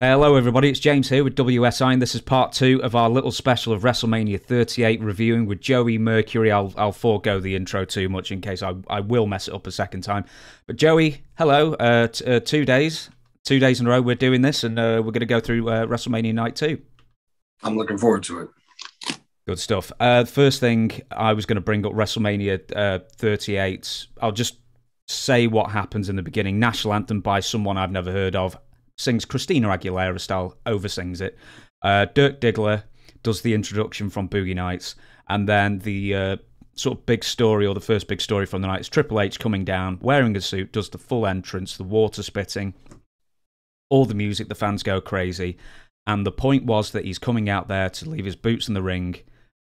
Hello everybody, it's James here with WSI, and this is part 2 of our little special of WrestleMania 38 reviewing with Joey Mercury. I'll forego the intro too much in case I will mess it up a second time. But Joey, hello. 2 days in a row we're doing this, and we're going to go through WrestleMania Night 2. I'm looking forward to it. Good stuff. First thing, I was going to bring up WrestleMania 38. I'll just say what happens in the beginning. National anthem by someone I've never heard of. Sings Christina Aguilera style, oversins it. Dirk Diggler does the introduction from Boogie Nights, and then the sort of big story, or the first big story from the night, is Triple H coming down, wearing a suit, does the full entrance, the water spitting, all the music, the fans go crazy, and the point was that he's coming out there to leave his boots in the ring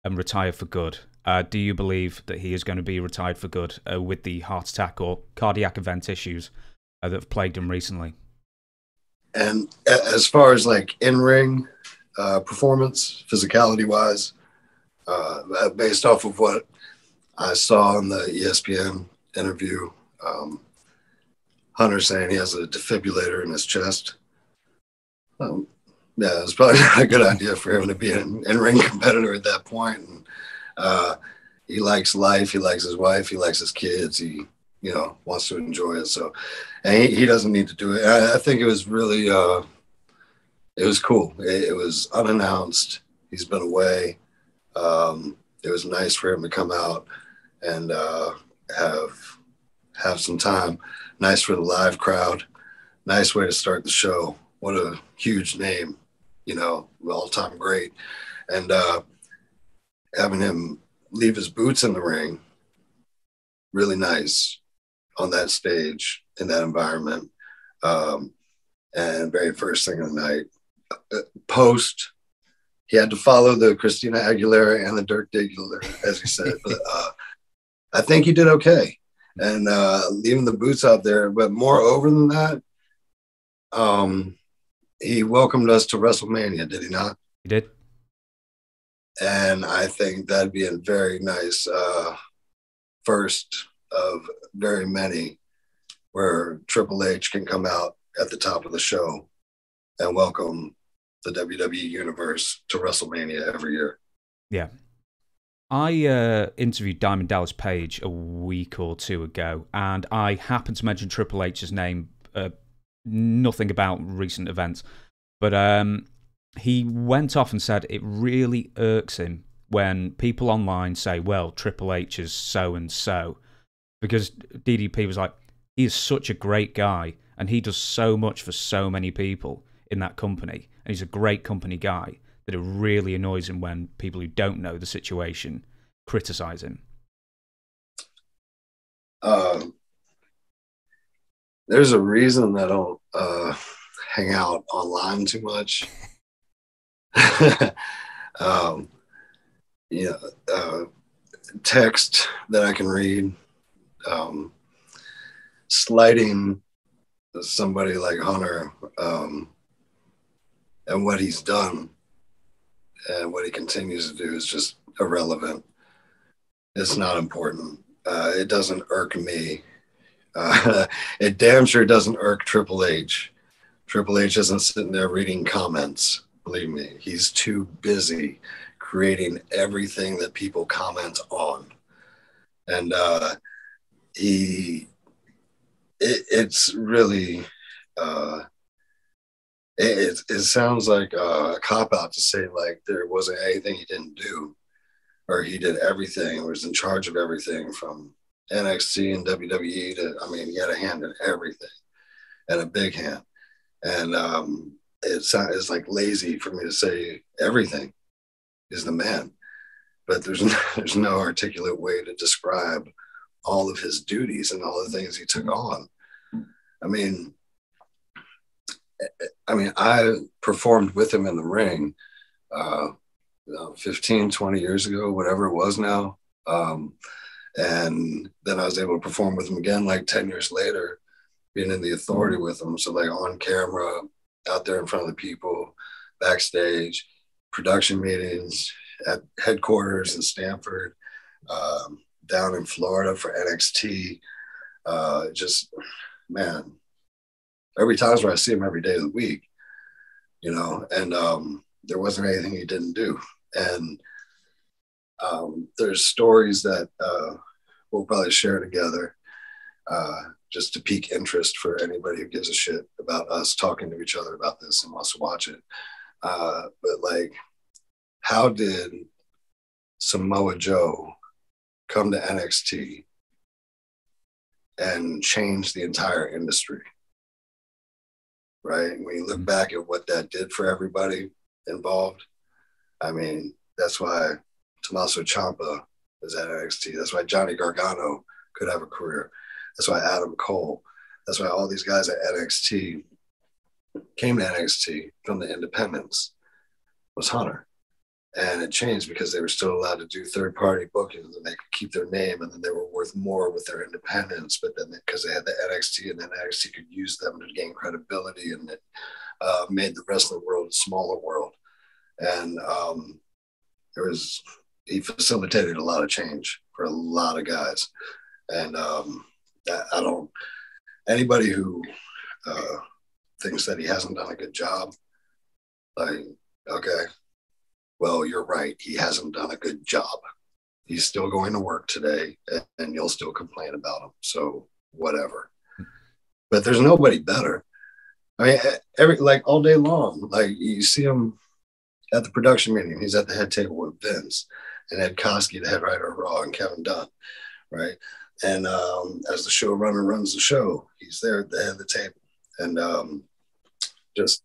and retire for good. Do you believe that he is going to be retired for good with the heart attack or cardiac event issues that have plagued him recently? And as far as like in-ring performance, physicality-wise, based off of what I saw in the ESPN interview, Hunter saying he has a defibrillator in his chest. Yeah, it's probably not a good idea for him to be an in-ring competitor at that point. And, he likes life. He likes his wife. He likes his kids. He, you know, wants to enjoy it. So, and he doesn't need to do it. I think it was really, it was cool. It was unannounced. He's been away. It was nice for him to come out and have some time. Nice for the live crowd. Nice way to start the show. What a huge name, you know, all-time great. And having him leave his boots in the ring, really nice. On that stage, in that environment, and very first thing of the night. Post, he had to follow the Christina Aguilera and the Dirk Diggler, as he said. But I think he did okay, and leaving the boots out there. But moreover than that, he welcomed us to WrestleMania, did he not? He did, and I think that'd be a very nice first of very many where Triple H can come out at the top of the show and welcome the WWE Universe to WrestleMania every year. Yeah. I interviewed Diamond Dallas Page a week or two ago, and I happened to mention Triple H's name, nothing about recent events, but he went off and said it really irks him when people online say, well, Triple H is so-and-so. Because DDP was like, he is such a great guy, and he does so much for so many people in that company, and he's a great company guy, that it really annoys him when people who don't know the situation criticize him. There's a reason I don't hang out online too much. You know, text that I can read. Slighting somebody like Hunter and what he's done and what he continues to do is just irrelevant. It's not important. It doesn't irk me. It damn sure doesn't irk Triple H. Triple H isn't sitting there reading comments. Believe me, he's too busy creating everything that people comment on. And, it's really, it sounds like a cop-out to say, like, there wasn't anything he didn't do, or he did everything, or was in charge of everything from NXT and WWE to, I mean, he had a hand in everything, and a big hand. And it's like lazy for me to say everything is the man, but there's no articulate way to describe all of his duties and all the things he took on. I mean, I performed with him in the ring 15, 20 years ago, whatever it was now. And then I was able to perform with him again, like 10 years later, being in the authority with him. So like on camera, out there in front of the people, backstage, production meetings, at headquarters in Stanford, down in Florida for NXT. Just, man, every time where I see him every day of the week, you know, and there wasn't anything he didn't do. And there's stories that we'll probably share together just to pique interest for anybody who gives a shit about us talking to each other about this and wants to watch it. But like, how did Samoa Joe come to NXT and change the entire industry? Right? When you look back at what that did for everybody involved, I mean, that's why Tommaso Ciampa is at NXT. That's why Johnny Gargano could have a career. That's why Adam Cole. That's why all these guys at NXT came to NXT from the independents, was Hunter. And it changed because they were still allowed to do third-party bookings and they could keep their name, and then they were worth more with their independence. But then because they had the NXT, and then NXT could use them to gain credibility, and it made the wrestling world a smaller world. And he facilitated a lot of change for a lot of guys. And anybody who thinks that he hasn't done a good job, like, okay, well, you're right. He hasn't done a good job. He's still going to work today, and you'll still complain about him. So whatever. But there's nobody better. I mean, all day long, like, you see him at the production meeting. He's at the head table with Vince and Ed Koski, the head writer of Raw, and Kevin Dunn, right? And as the showrunner runs the show, he's there at the head of the table. And just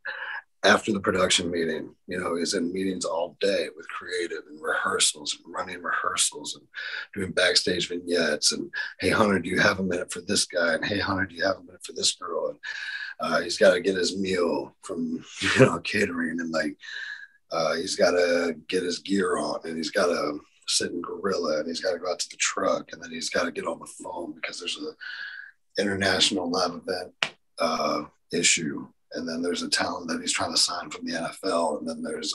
after the production meeting, you know, he's in meetings all day with creative and rehearsals and running rehearsals and doing backstage vignettes. And, hey, Hunter, do you have a minute for this guy? And, hey, Hunter, do you have a minute for this girl? And he's got to get his meal from, you know, catering, and like, he's got to get his gear on, and he's got to sit in gorilla, and he's got to go out to the truck, and then he's got to get on the phone because there's an international live event issue. And then there's a talent that he's trying to sign from the NFL. And then there's,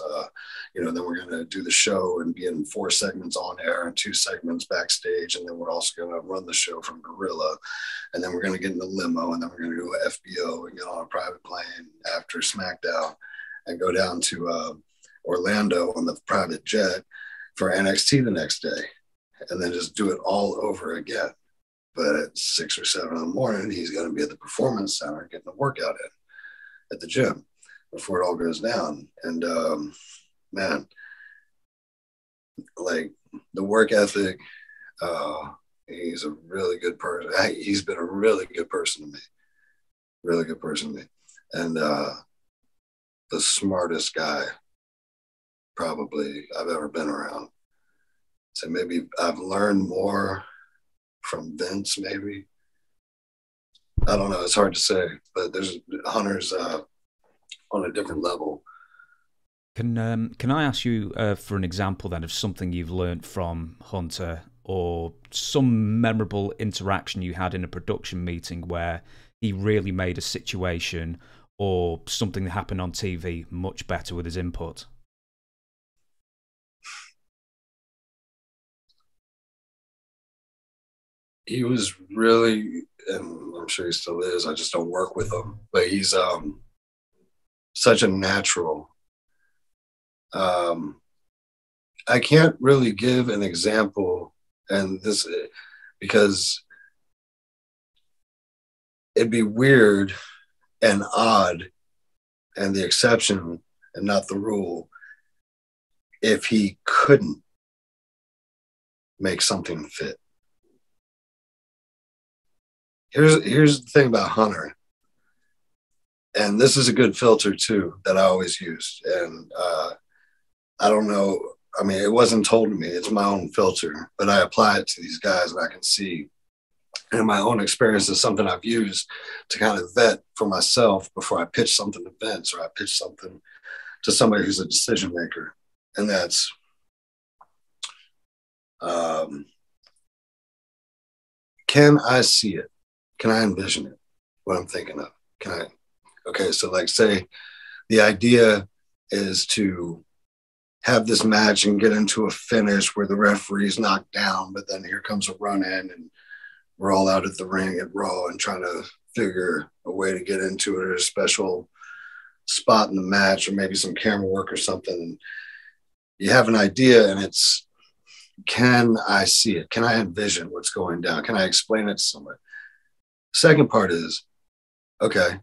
then we're going to do the show and be in 4 segments on air and 2 segments backstage. And then we're also going to run the show from Gorilla. And then we're going to get in the limo. And then we're going to do an FBO and get on a private plane after SmackDown and go down to Orlando on the private jet for NXT the next day. And then just do it all over again. But at 6 or 7 in the morning, he's going to be at the Performance Center getting a workout in at the gym before it all goes down. And man, like, the work ethic, he's a really good person. He's been a really good person to me, and the smartest guy probably I've ever been around. So maybe I've learned more from Vince, maybe. I don't know. It's hard to say, but there's Hunter's on a different level. Can I ask you for an example then of something you've learned from Hunter, or some memorable interaction you had in a production meeting where he really made a situation or something that happened on TV much better with his input? He was really, and I'm sure he still is, I just don't work with him, but he's such a natural. I can't really give an example, and this, because it'd be weird and odd and the exception and not the rule if he couldn't make something fit. Here's the thing about Hunter, and this is a good filter too that I always used. And I don't know, I mean, it wasn't told to me, it's my own filter, but I apply it to these guys, and I can see, and my own experience is something I've used to kind of vet for myself before I pitch something to Vince, or I pitch something to somebody who's a decision maker. And that's can I see it? Can I envision it? What I'm thinking of? Can I? Okay, so like, say the idea is to have this match and get into a finish where the referee's knocked down, but then here comes a run in and we're all out at the ring at Raw and trying to figure a way to get into it, or a special spot in the match or maybe some camera work or something. And you have an idea and it's, can I see it? Can I envision what's going down? Can I explain it to somebody? Second part is, okay,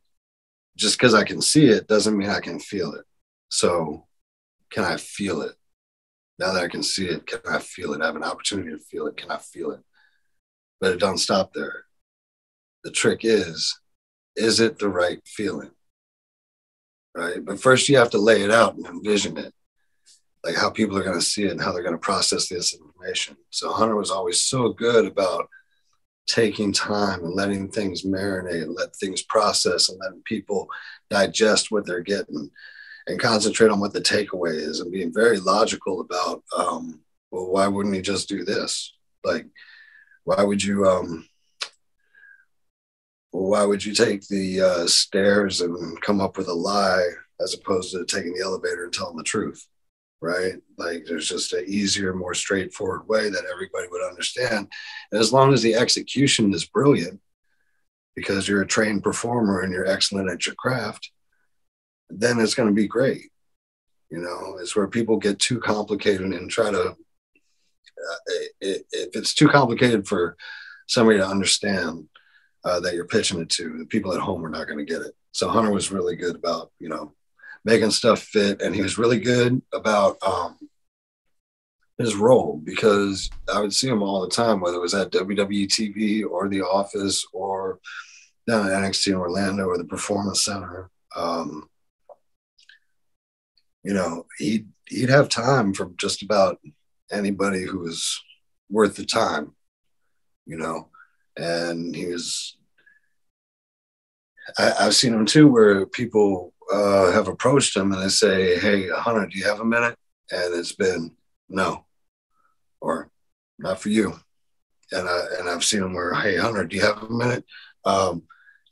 just because I can see it doesn't mean I can feel it. So can I feel it? Now that I can see it, can I feel it? I have an opportunity to feel it. Can I feel it? But it don't stop there. The trick is it the right feeling? Right? But first you have to lay it out and envision it, like how people are going to see it and how they're going to process this information. So Hunter was always so good about taking time and letting things marinate and let things process and letting people digest what they're getting and concentrate on what the takeaway is and being very logical about, well, why wouldn't you just do this? Like, why would you take the stairs and come up with a lie as opposed to taking the elevator and telling the truth, right? Like, there's just an easier, more straightforward way that everybody would understand. And as long as the execution is brilliant, because you're a trained performer and you're excellent at your craft, then it's going to be great. You know, it's where people get too complicated and try to, if it's too complicated for somebody to understand that you're pitching it to, the people at home are not going to get it. So Hunter was really good about, you know, making stuff fit. And he was really good about his role, because I would see him all the time, whether it was at WWE TV or The Office or down at NXT in Orlando or the Performance Center. You know, he'd have time for just about anybody who was worth the time, you know. And he was, I've seen him too, where people have approached him and they say, hey, Hunter, do you have a minute? And it's been no, or not for you. And I've seen him where, hey, Hunter, do you have a minute?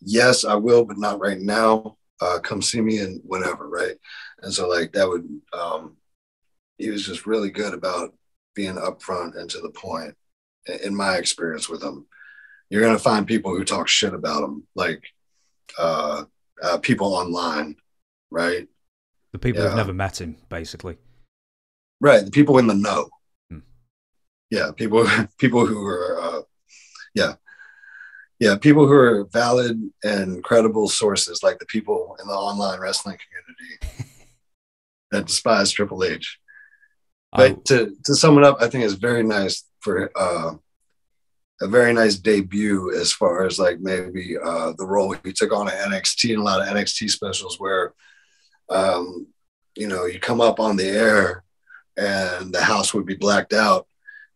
Yes, I will, but not right now. Come see me and whenever, right? And so, like, that would, he was just really good about being upfront and to the point. In my experience with him, you're going to find people who talk shit about him, like people online, right? The people who've never met him, basically. Right, the people in the know. Hmm. Yeah, people who are, people who are valid and credible sources, like the people in the online wrestling community that despise Triple H. But to sum it up, I think it's very nice for a very nice debut as far as, like, maybe the role he took on at NXT and a lot of NXT specials where, you know, you come up on the air and the house would be blacked out.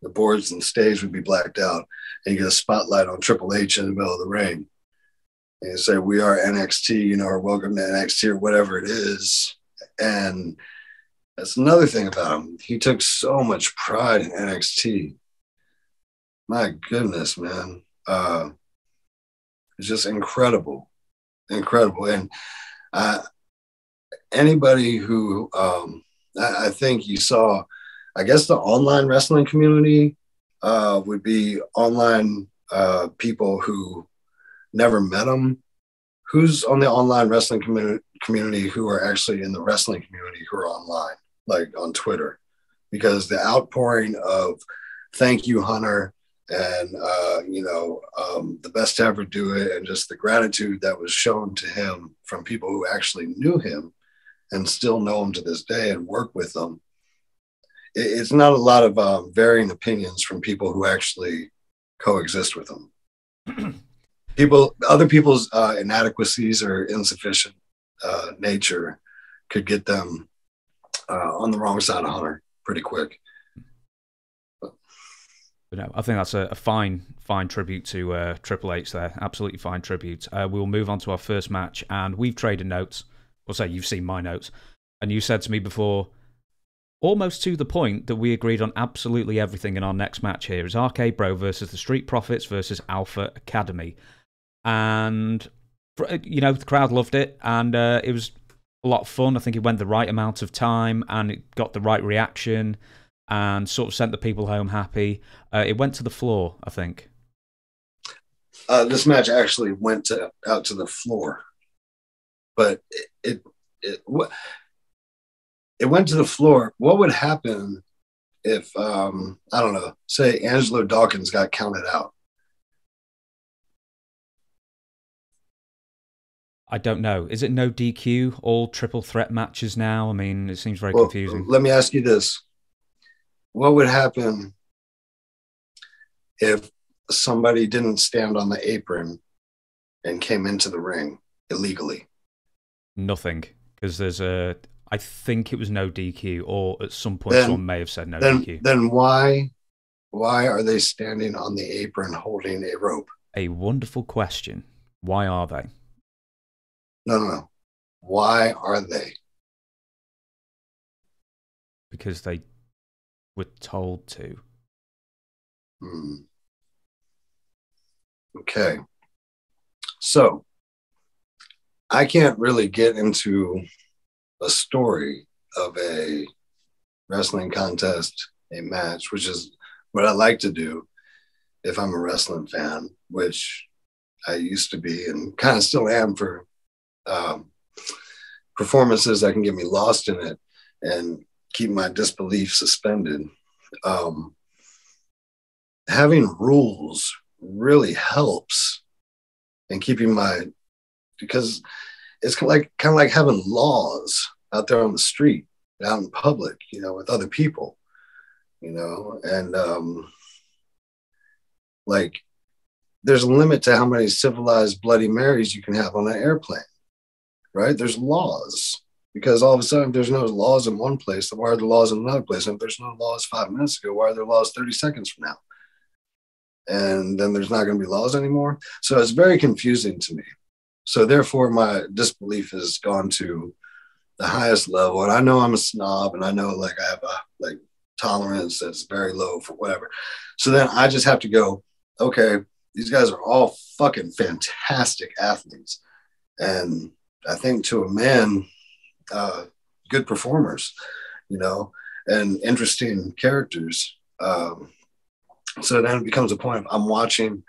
The boards and stage would be blacked out, and you get a spotlight on Triple H in the middle of the ring. And you say, we are NXT, you know, or welcome to NXT or whatever it is. And that's another thing about him. He took so much pride in NXT. My goodness, man. It's just incredible. Incredible. And anybody who, I think you saw, I guess the online wrestling community would be online people who never met him. Who's on the online wrestling community who are actually in the wrestling community who are online, like on Twitter? Because the outpouring of thank you, Hunter, and, you know, the best to ever do it, and just the gratitude that was shown to him from people who actually knew him and still know him to this day and work with him. It's not a lot of varying opinions from people who actually coexist with them. Other people's inadequacies or insufficient nature could get them on the wrong side of Hunter pretty quick. But no, I think that's a fine tribute to Triple H there. Absolutely fine tribute. We'll move on to our first match, and we've traded notes. Or say you've seen my notes, and you said to me before, almost to the point that we agreed on absolutely everything in our next match here is RK Bro versus the Street Profits versus Alpha Academy. And, you know, the crowd loved it, and it was a lot of fun. I think it went the right amount of time, and it got the right reaction, and sort of sent the people home happy. It went to the floor, I think. This match actually went out to the floor. But it it went to the floor. What would happen if, I don't know, say Angelo Dawkins got counted out? I don't know. Is it no DQ, all triple threat matches now? I mean, it seems very confusing. Let me ask you this. What would happen if somebody didn't stand on the apron and came into the ring illegally? Nothing, because there's a... I think it was no DQ, or at some point someone may have said no DQ. Then why are they standing on the apron holding a rope? A wonderful question. Why are they? No. Why are they? Because they were told to. Okay. So, I can't really get into a story of a wrestling contest, a match, which is what I like to do if I'm a wrestling fan, which I used to be and kind of still am for performances that can get me lost in it and keep my disbelief suspended. Having rules really helps in keeping my, because it's kind of like having laws out there on the street, out in public, you know, with other people, you know, and like there's a limit to how many civilized Bloody Marys you can have on an airplane, right? There's laws, because all of a sudden if there's no laws in one place, then why are the laws in another place? And if there's no laws 5 minutes ago, why are there laws 30 seconds from now? And then there's not going to be laws anymore. So it's very confusing to me. So therefore, my disbelief has gone to the highest level. And I know I'm a snob, and I know like I have a tolerance that's very low for whatever. So then I just have to go, okay, these guys are all fucking fantastic athletes. And I think to a man, good performers, you know, and interesting characters. So then it becomes a point of I'm watching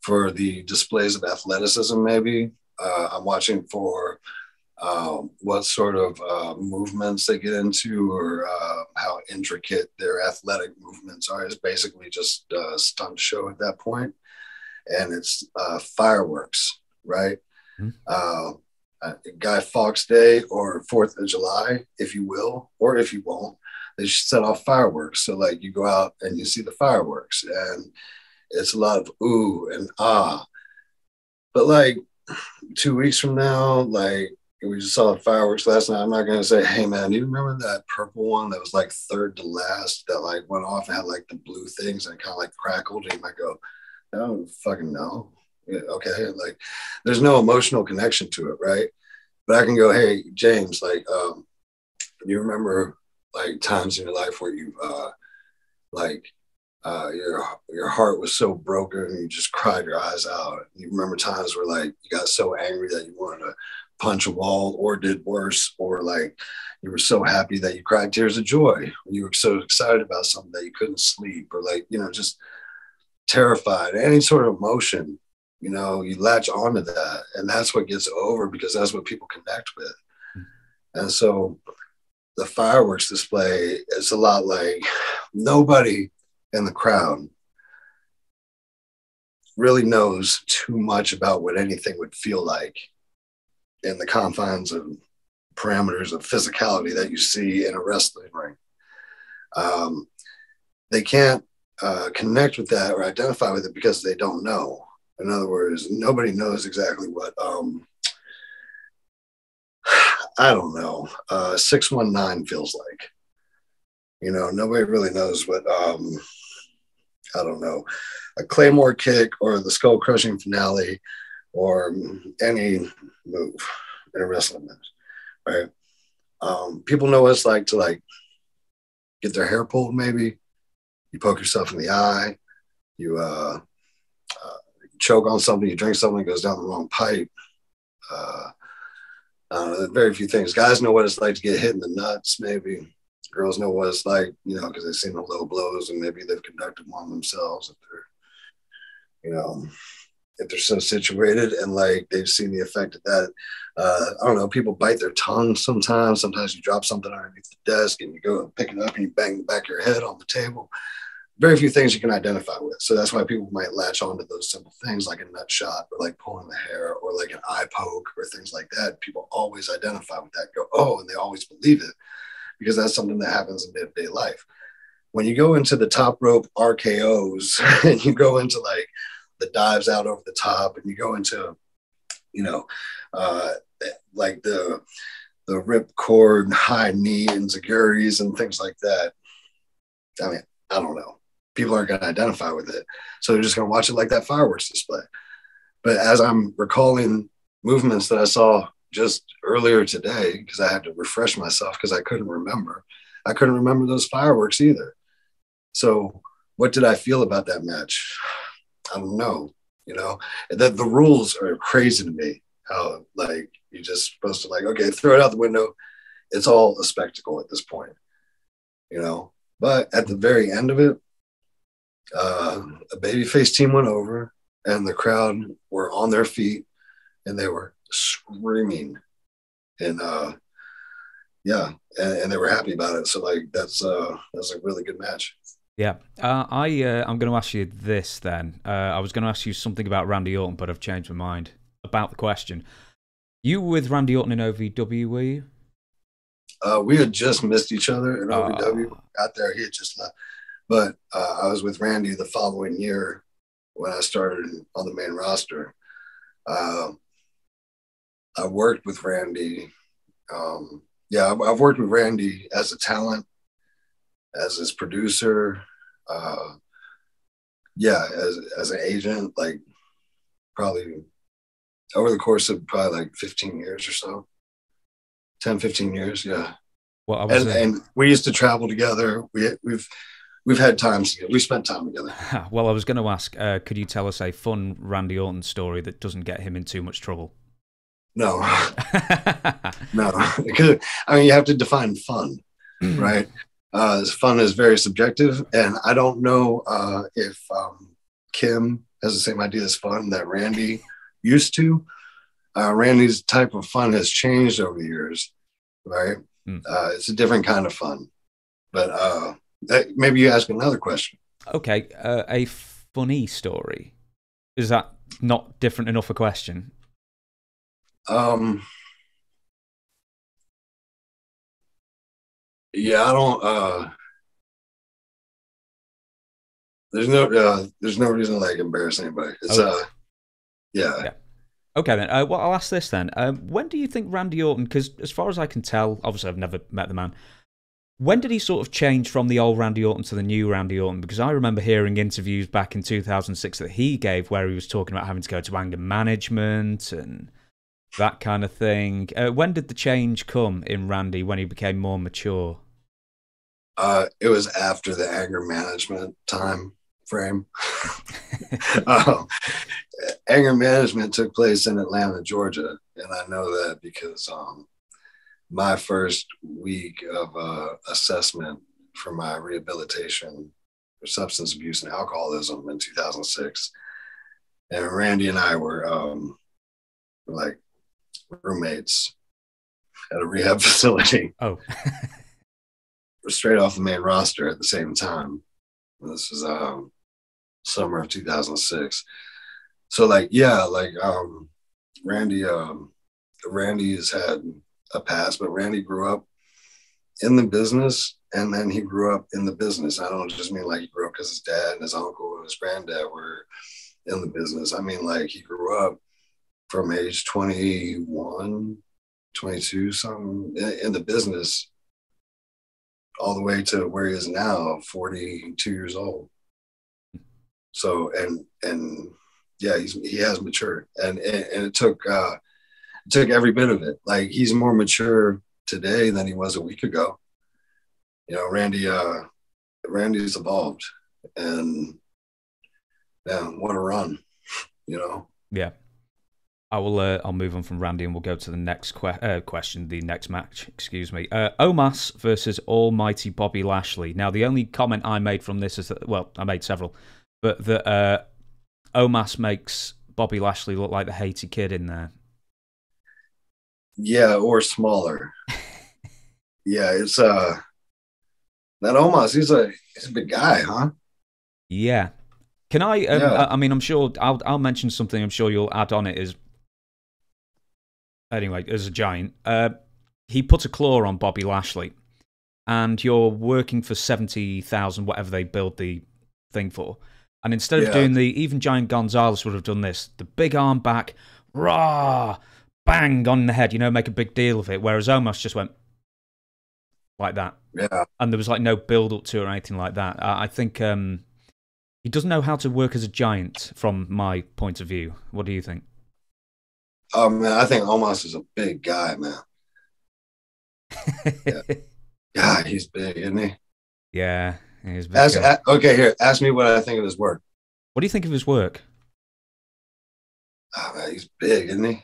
for the displays of athleticism, maybe. I'm watching for what sort of movements they get into, or how intricate their athletic movements are. It's basically just a stunt show at that point. And it's fireworks, right? Guy Fawkes Day or 4th of July, if you will, or if you won't, they set off fireworks. So like you go out and you see the fireworks, and it's a lot of ooh and ah. But like 2 weeks from now, like we just saw the fireworks last night, I'm not going to say, hey man, do you remember that purple one that was like third to last that like went off and had like the blue things and kind of like crackled? And you might go, I don't fucking know. Okay. Like there's no emotional connection to it. Right. But I can go, hey James, like, you remember like times in your life where you, your heart was so broken and you just cried your eyes out. You remember times where like you got so angry that you wanted to punch a wall, or did worse, or like you were so happy that you cried tears of joy. You were so excited about something that you couldn't sleep, or like, you know, just terrified, any sort of emotion, you know, you latch onto that, and that's what gets over, because that's what people connect with. And so the fireworks display is a lot like nobody in the crowd really knows too much about what anything would feel like in the confines and parameters of physicality that you see in a wrestling ring. They can't connect with that or identify with it because they don't know. In other words, nobody knows exactly what, I don't know, 619 feels like. You know, nobody really knows what, I don't know, a Claymore kick or the skull crushing finale or any move in a wrestling match, right? People know what it's like to like get their hair pulled, maybe. You poke yourself in the eye, you choke on something, you drink something that goes down the wrong pipe. Very few things. Guys know what it's like to get hit in the nuts, maybe. Girls know what it's like, you know, because they've seen the low blows and maybe they've conducted one themselves. If they're, you know, if they're so situated, and like they've seen the effect of that. I don't know, people bite their tongue sometimes. Sometimes you drop something underneath the desk and you go and pick it up and you bang the back of your head on the table. Very few things you can identify with. So that's why people might latch onto those simple things like a nut shot or like pulling the hair or like an eye poke or things like that. People always identify with that, go, oh, and they always believe it because that's something that happens in day-to-day life. When you go into the top rope RKOs and you go into like the dives out over the top and you go into, you know, like the rip cord, high knee and ziguris and things like that. I mean, I don't know. People aren't going to identify with it. So they're just going to watch it like that fireworks display. But as I'm recalling movements that I saw just earlier today, because I had to refresh myself because I couldn't remember those fireworks either. So what did I feel about that match? I don't know. You know, the rules are crazy to me. How like you're just supposed to like, okay, throw it out the window. It's all a spectacle at this point, you know. But at the very end of it, a babyface team went over and the crowd were on their feet and they were screaming and and they were happy about it. So like that's a really good match. Yeah, I'm going to ask you this then. I was going to ask you something about Randy Orton, but I've changed my mind about the question. You were with Randy Orton in OVW, were you? We had just missed each other in OVW. Got there, he had just left. But I was with Randy the following year when I started on the main roster. I worked with Randy. I've worked with Randy as a talent, as his producer, as an agent, like probably over the course of probably like 15 years or so. 10, 15 years, yeah. Well, and we used to travel together. We've had times together. We spent time together. Well, I was going to ask, could you tell us a fun Randy Orton story that doesn't get him in too much trouble? No. No. I mean, you have to define fun, right? Fun is very subjective, and I don't know if Kim has the same idea as fun that Randy used to. Randy's type of fun has changed over the years, right? Mm. It's a different kind of fun. But maybe you ask another question. Okay, a funny story. Is that not different enough a question? Yeah, I don't. There's no reason to like embarrass anybody. It's okay. Yeah. Okay, then. Well, I'll ask this then. When do you think Randy Orton, because as far as I can tell, obviously I've never met the man, when did he sort of change from the old Randy Orton to the new Randy Orton? Because I remember hearing interviews back in 2006 that he gave where he was talking about having to go to anger management and that kind of thing. When did the change come in Randy when he became more mature? It was after the anger management time frame. Anger management took place in Atlanta, Georgia, and I know that because my first week of assessment for my rehabilitation for substance abuse and alcoholism in 2006, and Randy and I were like roommates at a rehab facility. Oh. We're straight off the main roster at the same time. This was summer of 2006. So like, yeah, like Randy has had a past, but Randy grew up in the business, and then he grew up in the business. I don't just mean like he grew up because his dad and his uncle and his granddad were in the business. I mean like he grew up from age 21, 22, something in the business all the way to where he is now, 42 years old. So, and yeah, he has matured, and it took every bit of it. Like he's more mature today than he was a week ago. You know, Randy's evolved, and man, what a run, you know? Yeah. I'll move on from Randy and we'll go to the next question, the next match, excuse me. Omos versus Almighty Bobby Lashley. Now, the only comment I made from this is that, well, I made several, but that Omos makes Bobby Lashley looked like the hated kid in there. Yeah, or smaller. Yeah, it's that Omos. He's a big guy, huh? Yeah. Can I? Yeah. I mean, I'm sure I'll mention something. I'm sure you'll add on it. Is anyway, as a giant, he put a claw on Bobby Lashley, and you're working for 70,000, whatever they build the thing for. And instead of doing the, even Giant Gonzalez would have done this, the big arm back, rah, bang on the head, you know, make a big deal of it. Whereas Omos just went like that. Yeah. And there was like no build up to it or anything like that. I think he doesn't know how to work as a giant from my point of view. What do you think? Oh, man, I think Omos is a big guy, man. Yeah. God, he's big, isn't he? Yeah. Okay, here. Ask me what I think of his work. What do you think of his work? Oh, man, he's big, isn't he?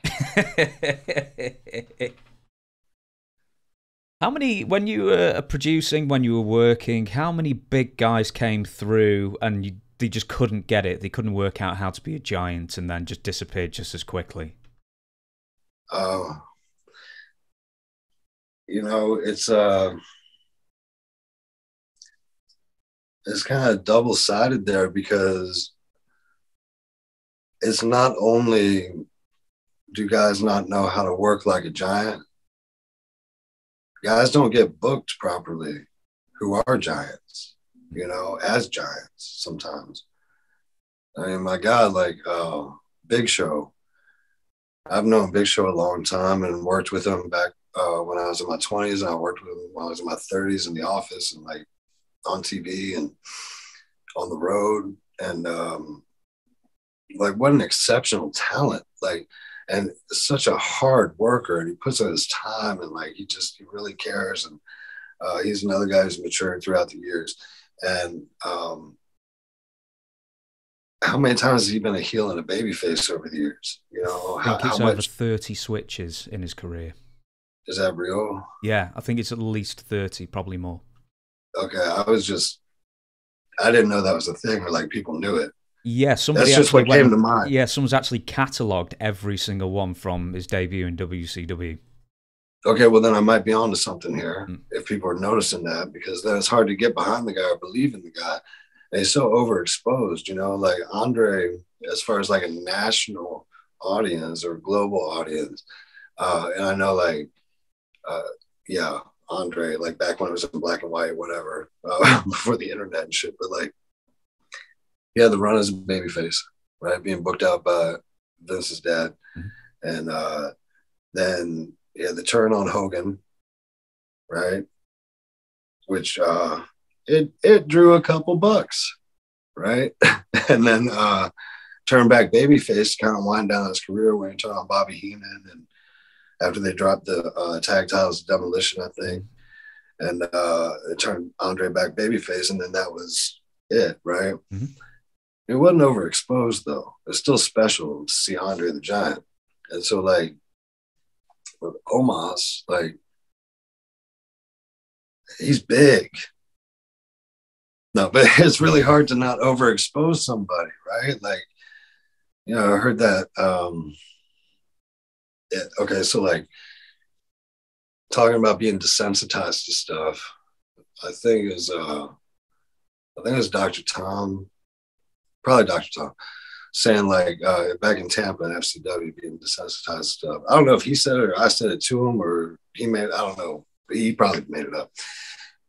How many, when you were producing, when you were working, how many big guys came through and they just couldn't get it? They couldn't work out how to be a giant and then just disappeared just as quickly? Oh, you know, it's kind of double-sided there, because it's not only do guys not know how to work like a giant, guys don't get booked properly who are giants, you know, as giants sometimes. I mean, my God, like Big Show. I've known Big Show a long time and worked with him back when I was in my 20s. And I worked with him when I was in my 30s in the office and like, on TV and on the road, and like what an exceptional talent, like, and such a hard worker, and he puts in his time, and like he really cares, and he's another guy who's matured throughout the years. And how many times has he been a heel and a babyface over the years? You know, how much? Over 30 switches in his career. Is that real? Yeah, I think it's at least 30, probably more. Okay, I didn't know that was a thing, or like people knew it. Yeah, that's just what came to mind. Yeah, someone's actually catalogued every single one from his debut in WCW. Okay, well then I might be onto something here if people are noticing that, because then it's hard to get behind the guy or believe in the guy. And he's so overexposed, you know, like Andre, as far as like a national audience or global audience. And I know like, yeah, Andre, like back when it was in black and white, whatever, before the internet and shit, but like, yeah, the run as a babyface, right? Being booked out by Vince's dad. And then, yeah, the turn on Hogan, right? Which it drew a couple bucks, right? And then turn back babyface, kind of wind down his career when you turn on Bobby Heenan, and after they dropped the tag titles, Demolition, I think, and it turned Andre back babyface, and then that was it, right? It wasn't overexposed, though. It's still special to see Andre the Giant. And so, like, with Omos, like, he's big. No, but it's really hard to not overexpose somebody, right? Like, you know, I heard that... Okay, so like talking about being desensitized to stuff, I think it was Dr. Tom, probably Dr. Tom, saying like back in Tampa and FCW, being desensitized to stuff. I don't know if he said it or I said it to him, or he made, I don't know, he probably made it up.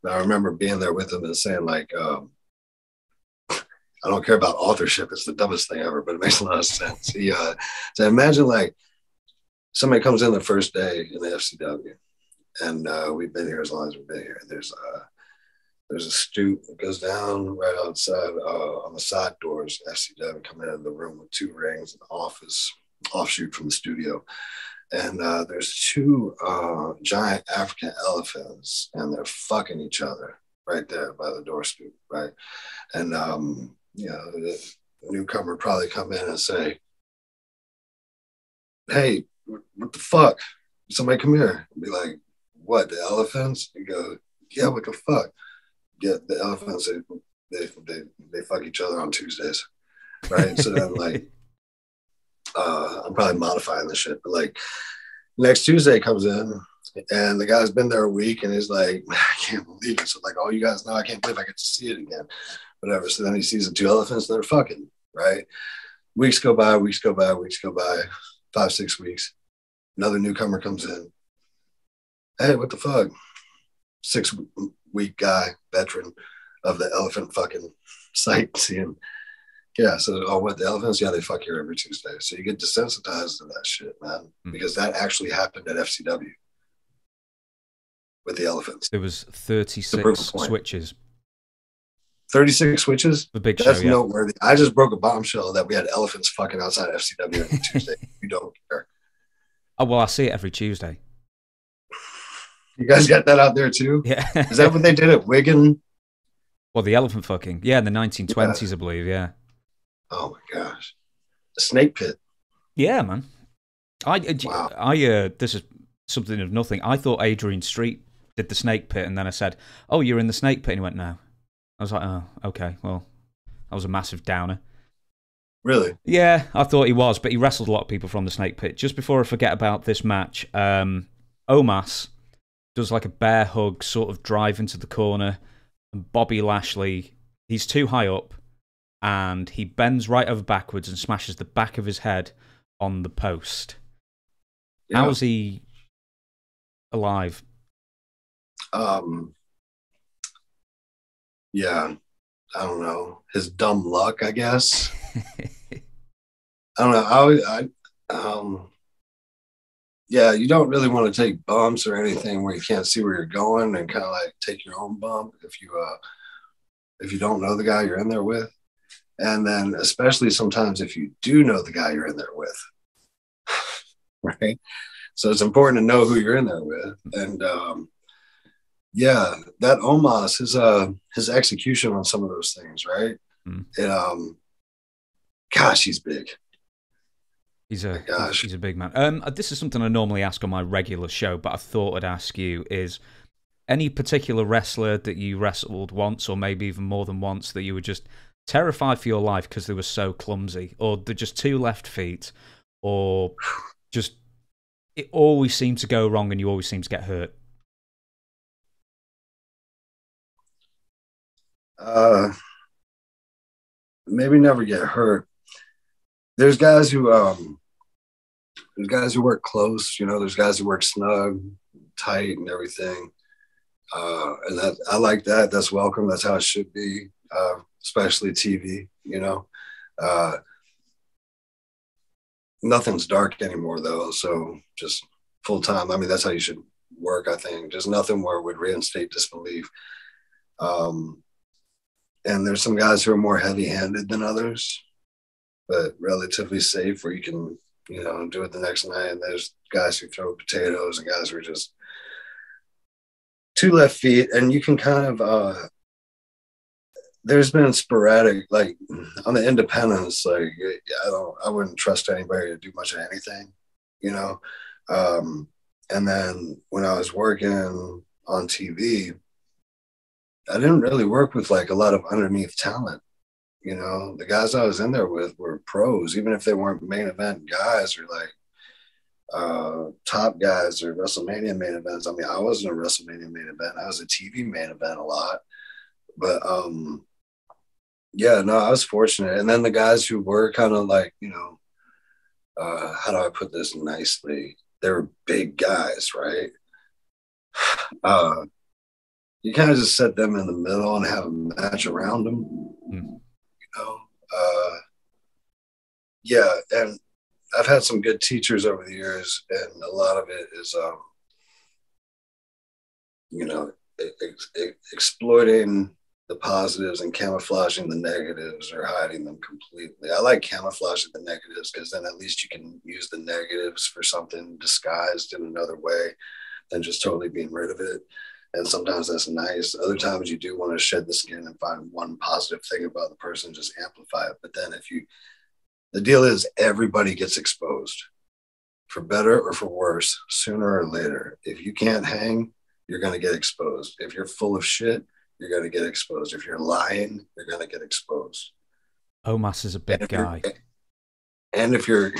But I remember being there with him and saying like, I don't care about authorship. It's the dumbest thing ever, but it makes a lot of sense. He so imagine like, somebody comes in the first day in the FCW, and we've been here as long as we've been here. There's a stoop that goes down right outside on the side doors. FCW coming out of the room with two rings, an office, offshoot from the studio. And there's two giant African elephants, and they're fucking each other right there by the door stoop, right? And, you know, the newcomer would probably come in and say, hey, what the fuck? Somebody come here. Be like, what, the elephants? You go, yeah, what the fuck? Yeah, the elephants, they fuck each other on Tuesdays, right? So then, like, I'm probably modifying this shit, but like next Tuesday comes in and the guy's been there a week and he's like, I can't believe it. So like, oh, you guys know, I can't believe I get to see it again, whatever. So then he sees the two elephants and they're fucking, right? Weeks go by, weeks go by, weeks go by, 5-6 weeks. Another newcomer comes in. Hey, what the fuck? 6-week guy, veteran of the elephant fucking sight seeing. Yeah, so, oh, what, the elephants? Yeah, they fuck here every Tuesday. So you get desensitized to that shit, man, because that actually happened at FCW with the elephants. There was 36 switches. 36 switches? The big show, that's noteworthy. I just broke a bombshell that we had elephants fucking outside FCW every Tuesday. You don't care. Oh, well, I see it every Tuesday. You guys got that out there too? Yeah. Is that what they did at Wigan? Well, the elephant fucking. Yeah, in the 1920s, yeah. I believe, yeah. Oh, my gosh. The snake pit. Yeah, man. This is something of nothing. I thought Adrian Street did the snake pit, and then I said, oh, you're in the snake pit, and he went, no. I was like, oh, okay, well, that was a massive downer. Really? Yeah, I thought he was, but he wrestled a lot of people from the snake pit. Just before I forget about this match, Omos does like a bear hug, sort of drive into the corner, and Bobby Lashley, he's too high up, and he bends right over backwards and smashes the back of his head on the post. Yeah. How is he alive? Yeah, I don't know. His dumb luck, I guess. I don't know. Yeah, you don't really want to take bumps or anything where you can't see where you're going and kind of like take your own bump if you don't know the guy you're in there with. And then especially sometimes if you do know the guy you're in there with, right? So it's important to know who you're in there with. And, yeah, that Omos, his execution on some of those things, right? Mm. And, gosh, he's big. He's a big man. This is something I normally ask on my regular show, but I thought I'd ask you is any particular wrestler that you wrestled once or maybe even more than once that you were just terrified for your life because they were so clumsy or they're just two left feet or just it always seemed to go wrong and you always seemed to get hurt? Maybe never get hurt. There's guys who work close, you know, there's guys who work snug, tight and everything. And that, I like that. That's welcome. That's how it should be. Especially TV, you know, nothing's dark anymore though. So just full time. I mean, that's how you should work. I think just nothing where it would reinstate disbelief. And there's some guys who are more heavy-handed than others, but relatively safe where you can, you know, do it the next night. And there's guys who throw potatoes and guys who are just two left feet. And you can kind of, there's been sporadic, like on the independents, like I wouldn't trust anybody to do much of anything, you know? And then when I was working on TV, I didn't really work with like a lot of underneath talent. You know, the guys I was in there with were pros, even if they weren't main event guys or like top guys or WrestleMania main events. I mean, I wasn't a WrestleMania main event. I was a TV main event a lot, but yeah, no, I was fortunate. And then the guys who were kind of like, you know, how do I put this nicely? They were big guys, right? You kind of just set them in the middle and have a match around them, you know? Yeah, and I've had some good teachers over the years, and a lot of it is, you know, exploiting the positives and camouflaging the negatives or hiding them completely. I like camouflaging the negatives because then at least you can use the negatives for something disguised in another way than just totally being rid of it. And sometimes that's nice. Other times you do want to shed the skin and find one positive thing about the person, just amplify it. But then if you, the deal is everybody gets exposed for better or for worse, sooner or later. If you can't hang, you're going to get exposed. If you're full of shit, you're going to get exposed. If you're lying, you're going to get exposed. Omos is a big guy. And if you're,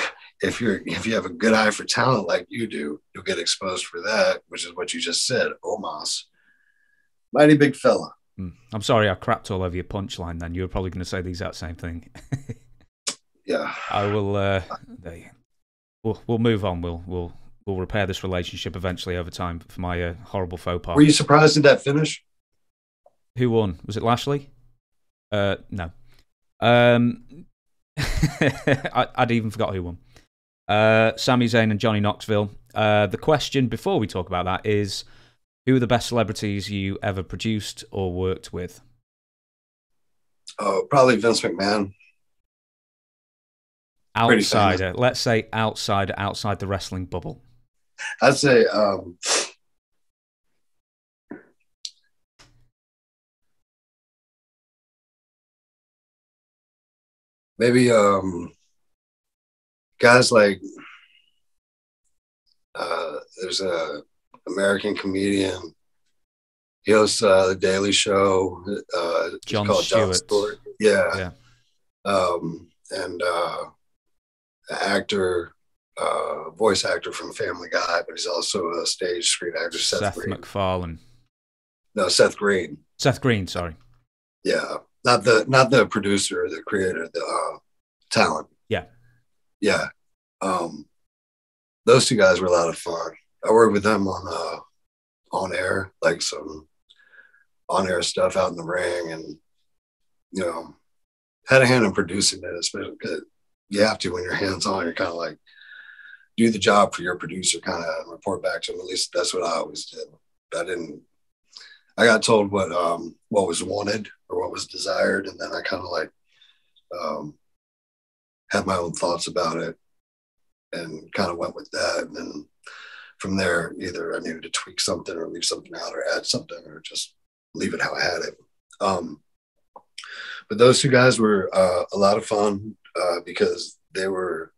if you have a good eye for talent like you do, you'll get exposed for that, which is what you just said. Omos, mighty big fella. I'm sorry I crapped all over your punchline then. You were probably going to say the exact same thing. Yeah. I will there you. We'll move on. We'll repair this relationship eventually over time for my horrible faux pas. Were you surprised at that finish? Who won? Was it Lashley? No. I'd even forgot who won. Sami Zayn and Johnny Knoxville. The question before we talk about that is, who are the best celebrities you ever produced or worked with? Oh, probably Vince McMahon. Outsider. Let's say outsider, outside the wrestling bubble. I'd say maybe guys like there's a American comedian. He hosts The Daily Show. John Stewart. Yeah. And actor, voice actor from Family Guy, but he's also a stage screen actor. Seth Green. Seth Green, sorry. Yeah, not the producer or the creator, the talent. Yeah. Those two guys were a lot of fun. I worked with them on air, like some on air stuff out in the ring, and had a hand in producing it, especially because you have to when you're hands on. You're kind of like do the job for your producer, kind of report back to him. At least that's what I always did. I got told what was wanted or what was desired, and then I kind of like had my own thoughts about it and kind of went with that. And then from there, either I needed to tweak something or leave something out or add something or just leave it how I had it. But those two guys were a lot of fun because they were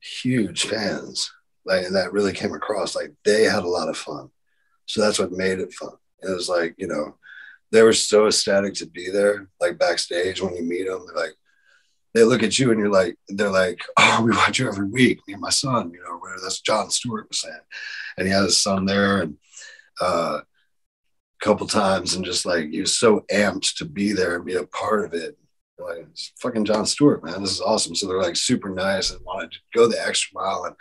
huge fans. And that really came across. They had a lot of fun. So that's what made it fun. It was like, they were so ecstatic to be there, like backstage when you meet them. They look at you and they're like, oh, we watch you every week, me and my son, where that's John Stewart was saying. And he had his son there and a couple times, and just he was so amped to be there and be a part of it. It's fucking John Stewart, man. This is awesome. So they're super nice and wanted to go the extra mile.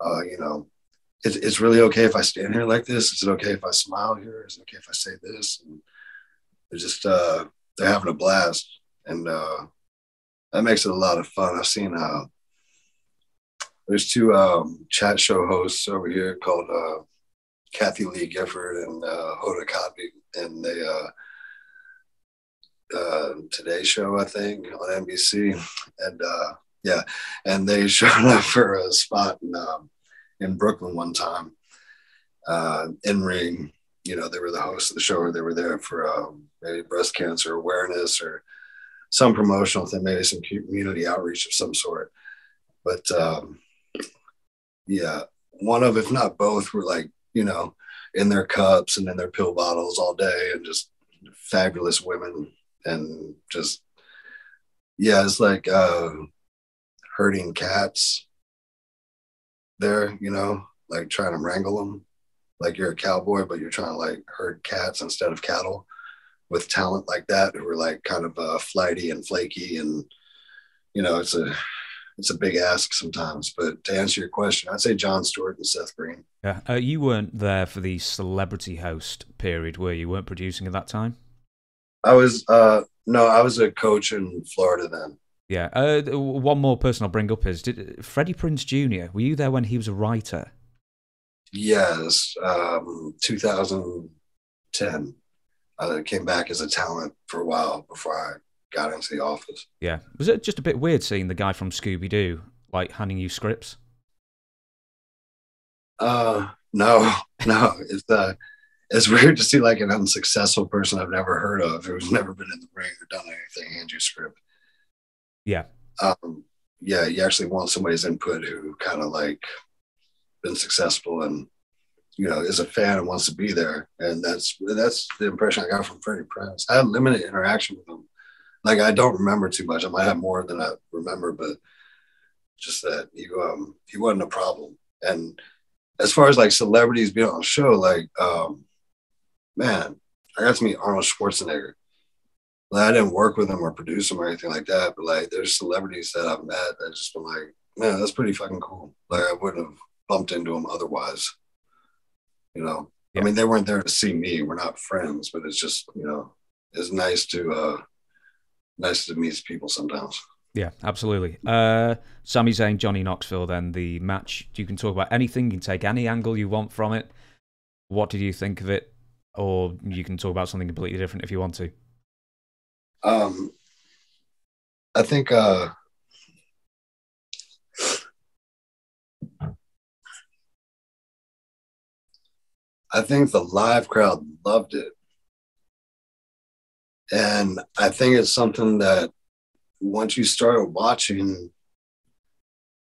And, it's really okay if I stand here like this. Is it okay if I smile here? Is it okay if I say this? And they're just, they're having a blast. And, that makes it a lot of fun. I've seen there's two chat show hosts over here called Kathy Lee Gifford and Hoda Kotb, and they Today Show, I think, on NBC, and and they showed up for a spot in Brooklyn one time in ring. They were the hosts of the show, or they were there for maybe breast cancer awareness or some promotional thing, maybe some community outreach of some sort. But one of, if not both, were in their cups and in their pill bottles all day, and just fabulous women, and just, it's like herding cats there, trying to wrangle them. You're a cowboy, but you're trying to herd cats instead of cattle. With talent like that, who are kind of flighty and flaky, and it's a big ask sometimes. But to answer your question, I'd say John Stewart and Seth Green. Yeah, you weren't there for the celebrity host period, were you? You weren't producing at that time. I was no, I was a coach in Florida then. Yeah, one more person I'll bring up is Freddie Prinze Jr. Were you there when he was a writer? Yes, 2010. I came back as a talent for a while before I got into the office. Yeah. Was it just a bit weird seeing the guy from Scooby-Doo, handing you scripts? No. It's weird to see, an unsuccessful person I've never heard of who's never been in the ring or done anything hand you script. Yeah. You actually want somebody's input who kind of, been successful and is a fan and wants to be there. And that's the impression I got from Freddie Prinze. I had limited interaction with him. I don't remember too much. I might have more than I remember, but just that he wasn't a problem. And as far as like celebrities being on the show, like man, I got to meet Arnold Schwarzenegger. Like, I didn't work with him or produce him or anything like that, but like there's celebrities that I've met that just been like, man, that's pretty fucking cool. Like I wouldn't have bumped into him otherwise, you know. Yeah. I mean, they weren't there to see me. We're not friends, but it's just, you know, it's nice to meet people sometimes. Yeah, absolutely. Sami Zayn, Johnny Knoxville, then the match. You can talk about anything. You can take any angle you want from it. What did you think of it? Or you can talk about something completely different if you want to. I think the live crowd loved it. And I think it's something that once you started watching,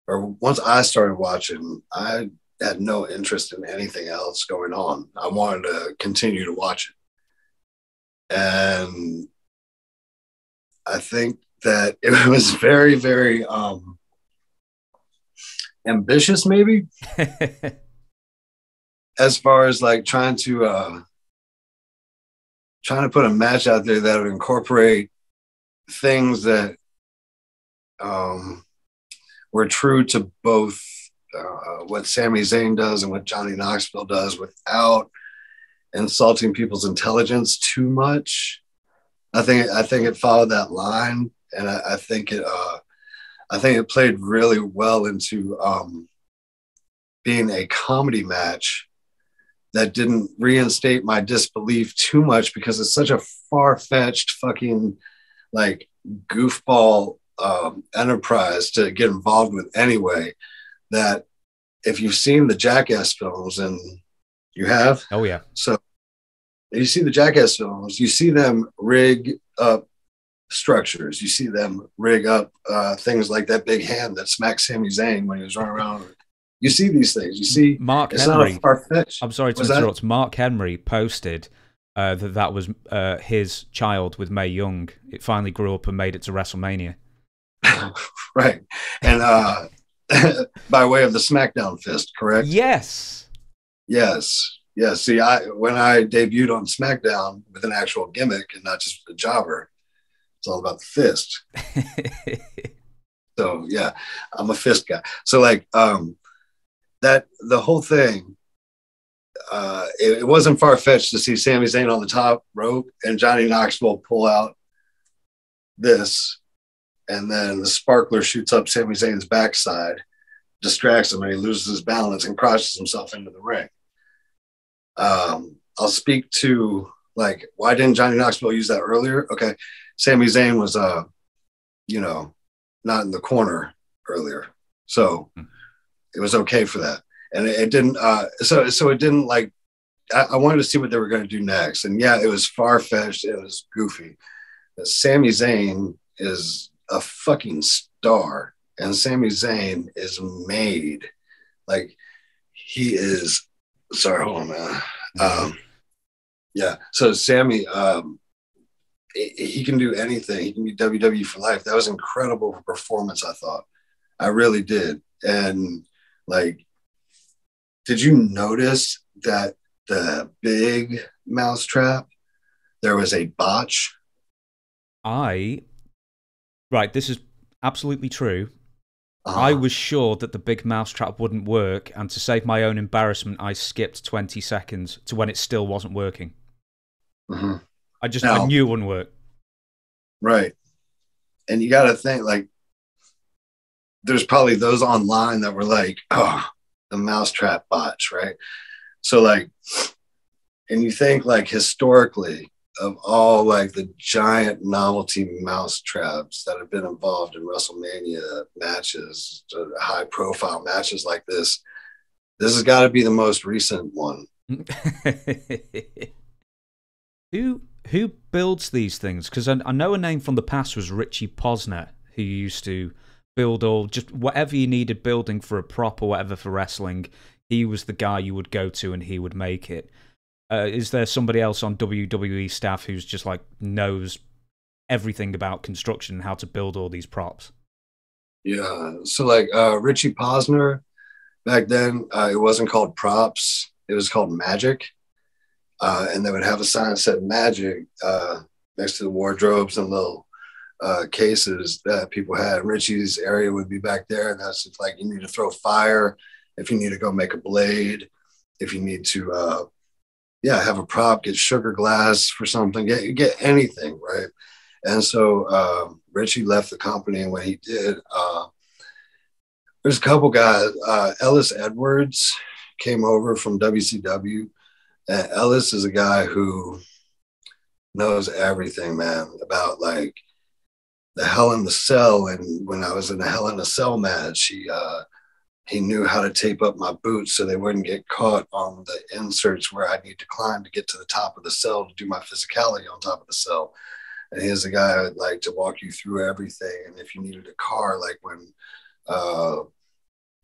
or once I started watching, I had no interest in anything else going on. I wanted to continue to watch it. And I think that it was very, very ambitious, maybe. As far as like trying to put a match out there that would incorporate things that were true to both what Sami Zayn does and what Johnny Knoxville does without insulting people's intelligence too much. I think it followed that line, and I think it played really well into being a comedy match that didn't reinstate my disbelief too much, because it's such a far-fetched fucking like goofball enterprise to get involved with anyway, that if you've seen the Jackass films, and you have. Oh yeah. So you see the Jackass films, you see them rig up structures. You see them rig up things like that big hand that smacked Sami Zayn when he was running around. You see these things. You see Mark Henry. I'm sorry to interrupt. Mark Henry posted that was his child with Mae Young. It finally grew up and made it to WrestleMania. Right. And by way of the SmackDown fist, correct? Yes. Yes. Yeah. See, when I debuted on SmackDown with an actual gimmick and not just a jobber, it's all about the fist. So, yeah, I'm a fist guy. So, like, that the whole thing, it wasn't far-fetched to see Sami Zayn on the top rope and Johnny Knoxville pull out this, and then the sparkler shoots up Sami Zayn's backside, distracts him, and he loses his balance and crashes himself into the ring. I'll speak to, like, why didn't Johnny Knoxville use that earlier? Okay, Sami Zayn was, you know, not in the corner earlier. So... It was okay for that. And it didn't, so it didn't like, I wanted to see what they were going to do next. And yeah, it was far-fetched. It was goofy. But Sami Zayn is a fucking star, and Sami Zayn is made. Like he is, sorry, hold on, man. Yeah. So Sami, he can do anything. He can be WWE for life. That was incredible performance. I thought I really did. And, like, did you notice that the big mousetrap, there was a botch? Right, this is absolutely true. I was sure that the big mousetrap wouldn't work, and to save my own embarrassment, I skipped 20 seconds to when it still wasn't working. Mm-hmm. I knew it wouldn't work. Right. And you got to think, like, there's probably those online that were like, oh, the mousetrap botch, right? So, like, and you think, like, historically of all, like, the giant novelty mousetraps that have been involved in WrestleMania matches, high-profile matches like this, this has got to be the most recent one. Who builds these things? Because I know a name from the past was Richie Posner, who used to build all, just whatever you needed building for a prop or whatever for wrestling, he was the guy you would go to and he would make it. Is there somebody else on WWE staff who's just like knows everything about construction and how to build all these props? Yeah. So like Richie Posner back then, it wasn't called props. It was called magic. And they would have a sign that said magic next to the wardrobes and little cases that people had. Richie's area would be back there. And that's just like, you need to throw fire. If you need to go make a blade, if you need to, have a prop, get sugar glass for something, get anything, right? And so Richie left the company, and when he did, there's a couple guys. Ellis Edwards came over from WCW, and Ellis is a guy who knows everything, man, about like the Hell in the Cell. And when I was in the Hell in a Cell match, he knew how to tape up my boots so they wouldn't get caught on the inserts where I need to climb to get to the top of the cell to do my physicality on top of the cell. And he's a guy who'd like to walk you through everything. And if you needed a car, like when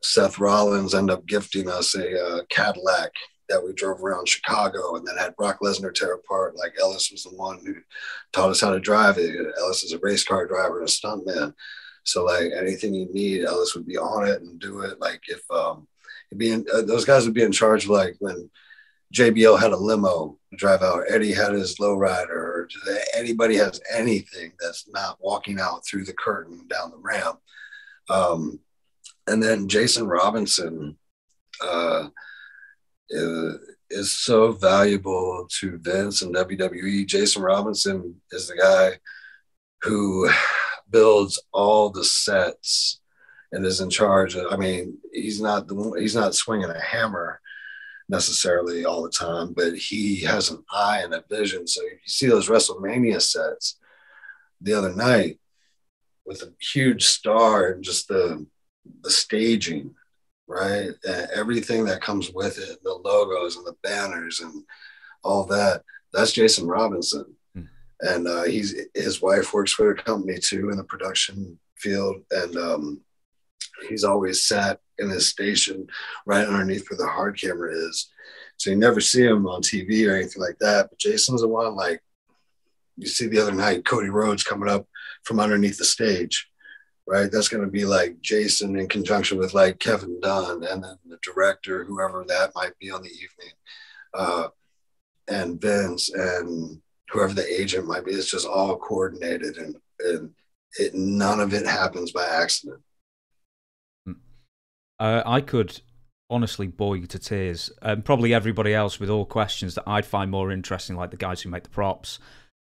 Seth Rollins ended up gifting us a Cadillac that we drove around Chicago and then had Brock Lesnar tear apart, like Ellis was the one who taught us how to drive it. Ellis is a race car driver and a stuntman. So like anything you need, Ellis would be on it and do it. Like if those guys would be in charge. Like when JBL had a limo to drive out, Eddie had his lowrider, or anybody has anything that's not walking out through the curtain down the ramp. And then Jason Robinson is so valuable to Vince and WWE. Jason Robinson is the guy who builds all the sets and is in charge of, I mean, he's not swinging a hammer necessarily all the time, but he has an eye and a vision. So if you see those WrestleMania sets the other night with a huge star and just the staging, right? And everything that comes with it, the logos and the banners and all that, that's Jason Robinson. And his wife works for a company, too, in the production field. And he's always sat in his station right underneath where the hard camera is. So you never see him on TV or anything like that. But Jason's the one, like, you see the other night, Cody Rhodes coming up from underneath the stage, right? That's going to be, like, Jason in conjunction with, like, Kevin Dunn and then the director, whoever that might be on the evening, and Vince and whoever the agent might be. It's just all coordinated, and none of it happens by accident. I could honestly bore you to tears, and probably everybody else, with all questions that I'd find more interesting, like the guys who make the props,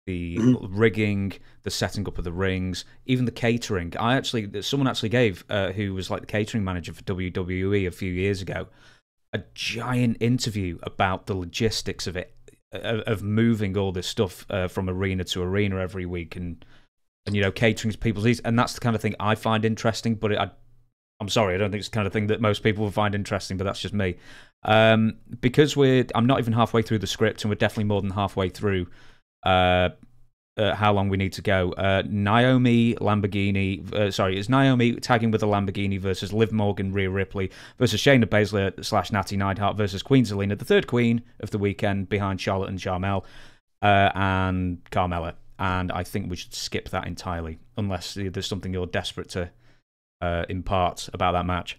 the rigging, the setting up of the rings, even the catering. Someone actually gave, who was like the catering manager for WWE a few years ago, a giant interview about the logistics of it, of moving all this stuff from arena to arena every week, and you know, catering to people's needs. And that's the kind of thing I find interesting, but I'm sorry, I don't think it's the kind of thing that most people will find interesting, but that's just me. Because I'm not even halfway through the script, and we're definitely more than halfway through how long we need to go. It's Naomi tagging with a Lamborghini versus Liv Morgan, Rhea Ripley versus Shayna Baszler / Natty Neidhart versus Queen Zelina, the third queen of the weekend behind Charlotte and Charmel and Carmella. And I think we should skip that entirely, unless there's something you're desperate to impart about that match.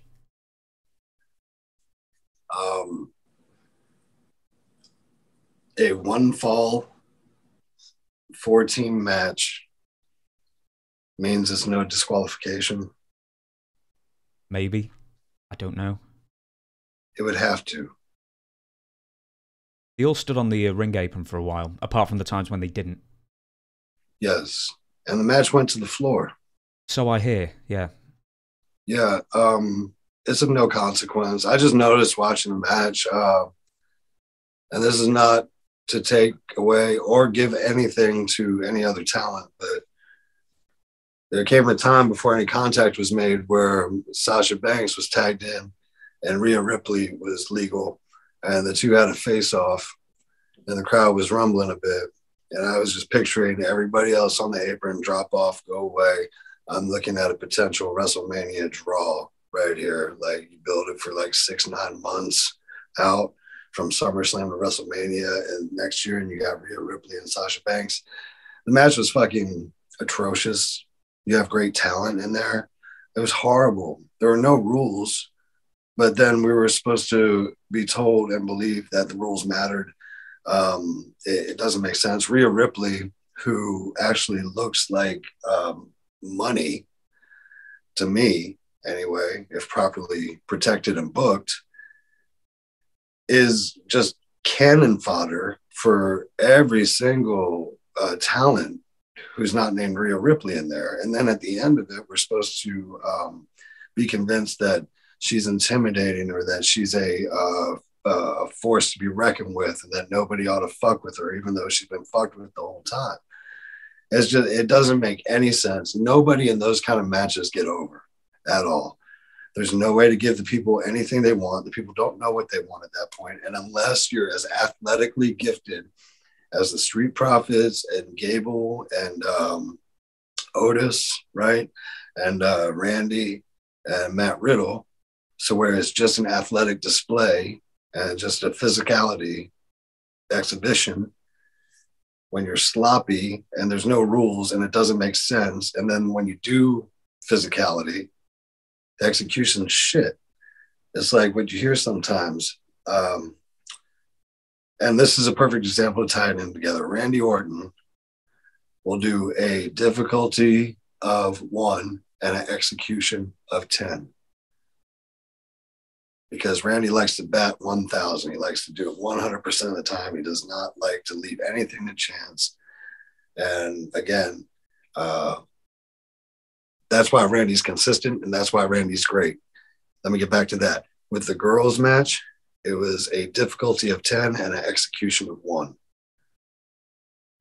A one-fall 4-team match means there's no disqualification. Maybe. I don't know. It would have to. They all stood on the ring apron for a while, apart from the times when they didn't. Yes. And the match went to the floor. So I hear, yeah. Yeah. It's of no consequence. I just noticed watching the match, and this is not to take away or give anything to any other talent, but there came a time before any contact was made where Sasha Banks was tagged in and Rhea Ripley was legal, and the two had a face-off, and the crowd was rumbling a bit, and I was just picturing everybody else on the apron drop off, go away. I'm looking at a potential WrestleMania draw right here. Like, you build it for like 6-9 months out, from SummerSlam to WrestleMania and next year, and you got Rhea Ripley and Sasha Banks. The match was fucking atrocious. You have great talent in there. It was horrible. There were no rules, but then we were supposed to be told and believe that the rules mattered. It doesn't make sense. Rhea Ripley, who actually looks like money to me anyway, if properly protected and booked, is just cannon fodder for every single talent who's not named Rhea Ripley in there. And then at the end of it, we're supposed to be convinced that she's intimidating or that she's a force to be reckoned with and that nobody ought to fuck with her, even though she's been fucked with the whole time. It's just, it doesn't make any sense. Nobody in those kind of matches get over at all. There's no way to give the people anything they want. The people don't know what they want at that point. And unless you're as athletically gifted as the Street Profits and Gable and Otis, right? And Randy and Matt Riddle. So where it's just an athletic display and just a physicality exhibition, when you're sloppy and there's no rules and it doesn't make sense. And then when you do physicality, the execution is shit. It's like what you hear sometimes. And this is a perfect example of tying them together. Randy Orton will do a difficulty of 1 and an execution of 10. Because Randy likes to bat 1,000. He likes to do it 100% of the time. He does not like to leave anything to chance. And again, that's why Randy's consistent, and that's why Randy's great. Let me get back to that. With the girls match, it was a difficulty of 10 and an execution of 1.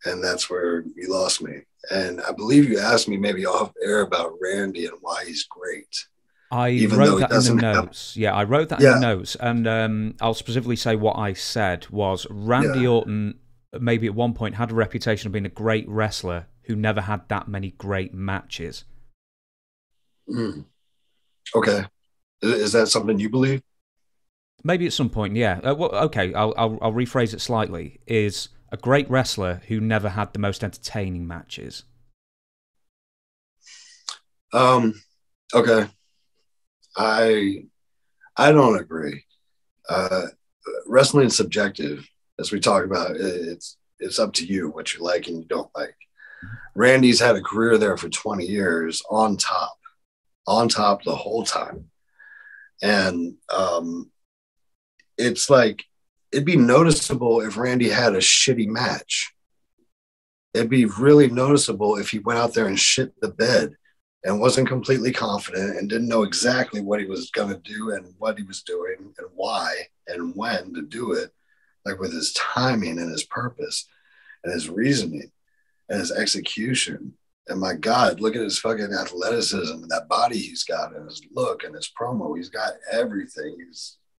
And that's where you lost me. And I believe you asked me maybe off air about Randy and why he's great. I wrote that in the notes. And I'll specifically say what I said was Randy Orton maybe at one point had a reputation of being a great wrestler who never had that many great matches. Mm. Okay. Is that something you believe? Maybe at some point, yeah. Well, okay, I'll rephrase it slightly. Is a great wrestler who never had the most entertaining matches. Okay. I don't agree. Wrestling is subjective, as we talk about. It's up to you what you like and you don't like. Randy's had a career there for 20 years on top the whole time. And it's like, it'd be noticeable if Randy had a shitty match. It'd be really noticeable if he went out there and shit the bed and wasn't completely confident and didn't know exactly what he was going to do and what he was doing and why and when to do it, like with his timing and his purpose and his reasoning and his execution. And my God, look at his fucking athleticism and that body he's got and his look and his promo. He's got everything.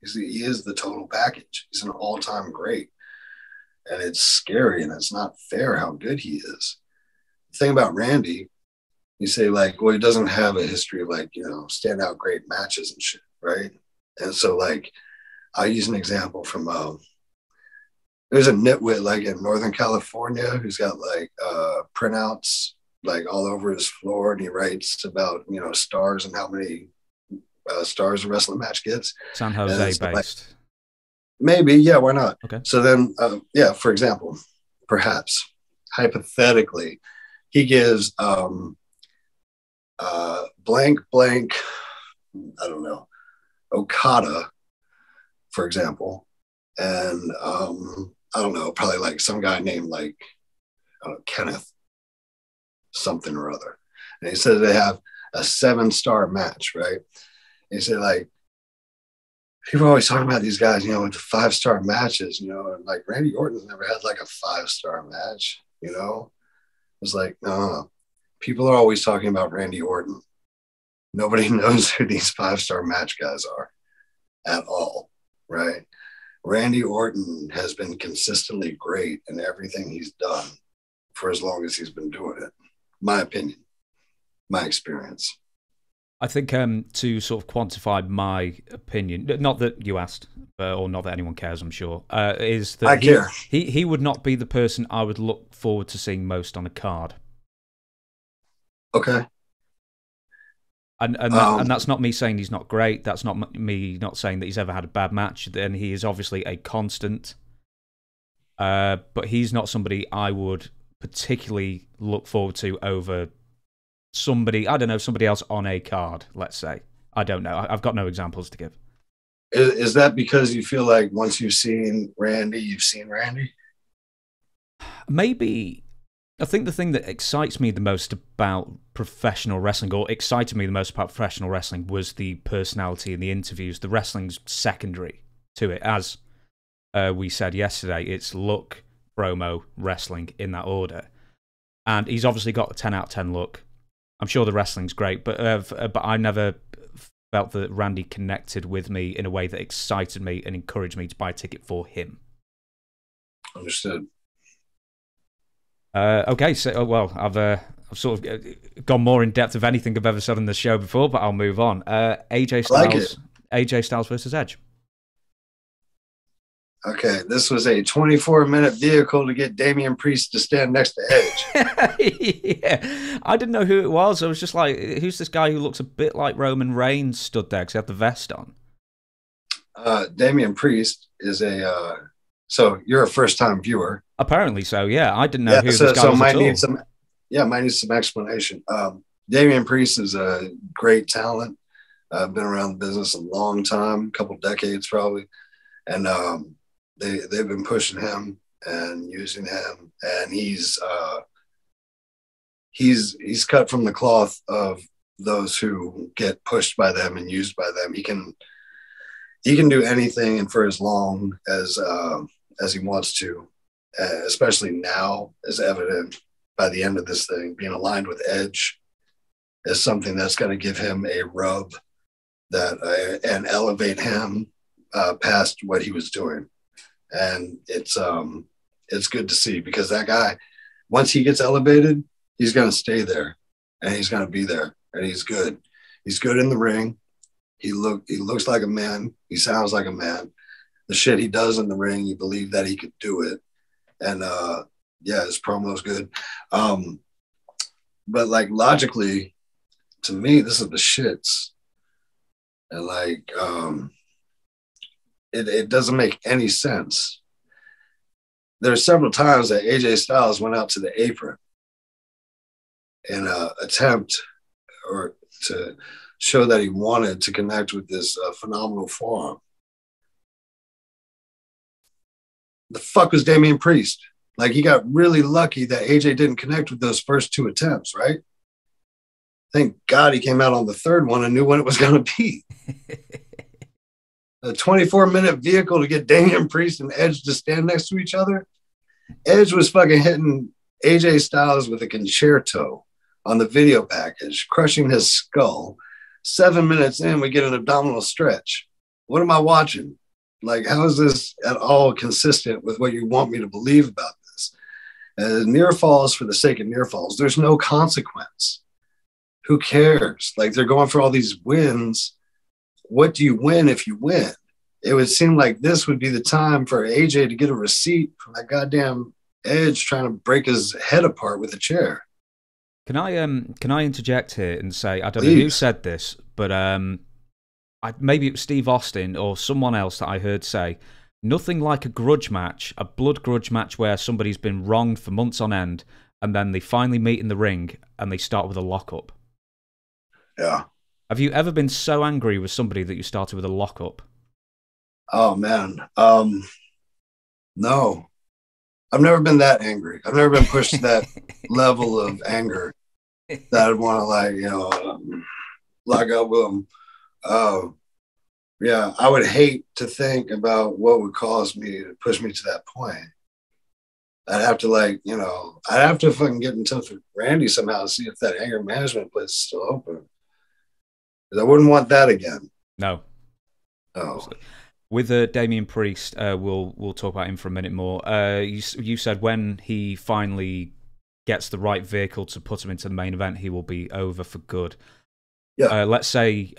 He is the total package. He's an all-time great. And it's scary and it's not fair how good he is. The thing about Randy, you say like, well, he doesn't have a history of like, you know, standout great matches and shit, right? And so like, I'll use an example from, there's a nitwit like in Northern California who's got like printouts like all over his floor, and he writes about, you know, stars and how many stars a wrestling match gets. San Jose based. Like, maybe, yeah, why not? Okay. So then, yeah, for example, perhaps, hypothetically, he gives blank, blank, I don't know, Okada, for example, and I don't know, probably like some guy named like Kenneth something or other. And he says they have a 7-star match, right? And he said like, people are always talking about these guys, you know, with the 5-star matches, you know, and like Randy Orton's never had like a 5-star match, you know? It's like, no. People are always talking about Randy Orton. Nobody knows who these 5-star match guys are at all, right? Randy Orton has been consistently great in everything he's done for as long as he's been doing it. My opinion, my experience. I think to sort of quantify my opinion, not that you asked, or not that anyone cares, I'm sure, is that he would not be the person I would look forward to seeing most on a card. Okay. And that's not me saying he's not great. That's not me not saying that he's ever had a bad match. Then he is obviously a constant. But he's not somebody I would particularly look forward to over somebody, I don't know, somebody else on a card, let's say. I don't know. I've got no examples to give. Is that because you feel like once you've seen Randy, you've seen Randy? Maybe. I think the thing that excites me the most about professional wrestling, or excited me the most about professional wrestling, was the personality and the interviews. The wrestling's secondary to it. As we said yesterday, it's look, promo, wrestling in that order. And he's obviously got a 10 out of 10 look. I'm sure the wrestling's great, but I never felt that Randy connected with me in a way that excited me and encouraged me to buy a ticket for him. Understood. Okay, so well, I've sort of gone more in depth of anything I've ever said on the show before, but I'll move on. AJ Styles, like AJ Styles versus Edge. Okay, this was a 24-minute vehicle to get Damian Priest to stand next to Edge. Yeah, I didn't know who it was. I was just like, who's this guy who looks a bit like Roman Reigns stood there because he had the vest on? Damian Priest is a. So you're a first-time viewer. Apparently so, yeah. I didn't know who this guy was at all. Might need some explanation. Damian Priest is a great talent. Been around the business a long time, a couple decades probably. And they've been pushing him and using him. And he's cut from the cloth of those who get pushed by them and used by them. He can do anything and for as long as he wants to, especially now, as evident by the end of this thing. Being aligned with Edge is something that's going to give him a rub and elevate him past what he was doing. And it's good to see, because that guy, once he gets elevated, he's going to stay there and he's going to be there, and he's good. He's good in the ring. He looks like a man. He sounds like a man. The shit he does in the ring, you believe that he could do it. And yeah, his promo's good. But like logically, to me, this is the shits. And like, it doesn't make any sense. There are several times that AJ Styles went out to the apron in an attempt or to show that he wanted to connect with this phenomenal forearm. The fuck was Damian Priest? Like, he got really lucky that AJ didn't connect with those first two attempts, right? Thank God he came out on the third one and knew what it was going to be. A 24-minute vehicle to get Damian Priest and Edge to stand next to each other. Edge was fucking hitting AJ Styles with a concerto on the video package, crushing his skull. 7 minutes in, we get an abdominal stretch. What am I watching? Like, how is this at all consistent with what you want me to believe about this? Near falls for the sake of near falls. There's no consequence. Who cares? Like, they're going for all these wins. What do you win if you win? It would seem like this would be the time for AJ to get a receipt from that goddamn Edge trying to break his head apart with a chair. Can I interject here and say, I don't know who said this, but maybe it was Steve Austin or someone else that I heard say, nothing like a grudge match, a blood grudge match where somebody's been wronged for months on end, and then they finally meet in the ring and they start with a lockup. Yeah. Have you ever been so angry with somebody that you started with a lockup? Oh, man. No. I've never been that angry. I've never been pushed to that level of anger that I'd want to, like, you know, lock up with them. Yeah, I would hate to think about what would cause me to push me to that point. I'd have to, like, you know, I'd have to fucking get in touch with Randy somehow to see if that anger management place is still open. Because I wouldn't want that again. No. No. With Damian Priest, we'll talk about him for a minute more. You said when he finally gets the right vehicle to put him into the main event, he will be over for good. Yeah. Let's say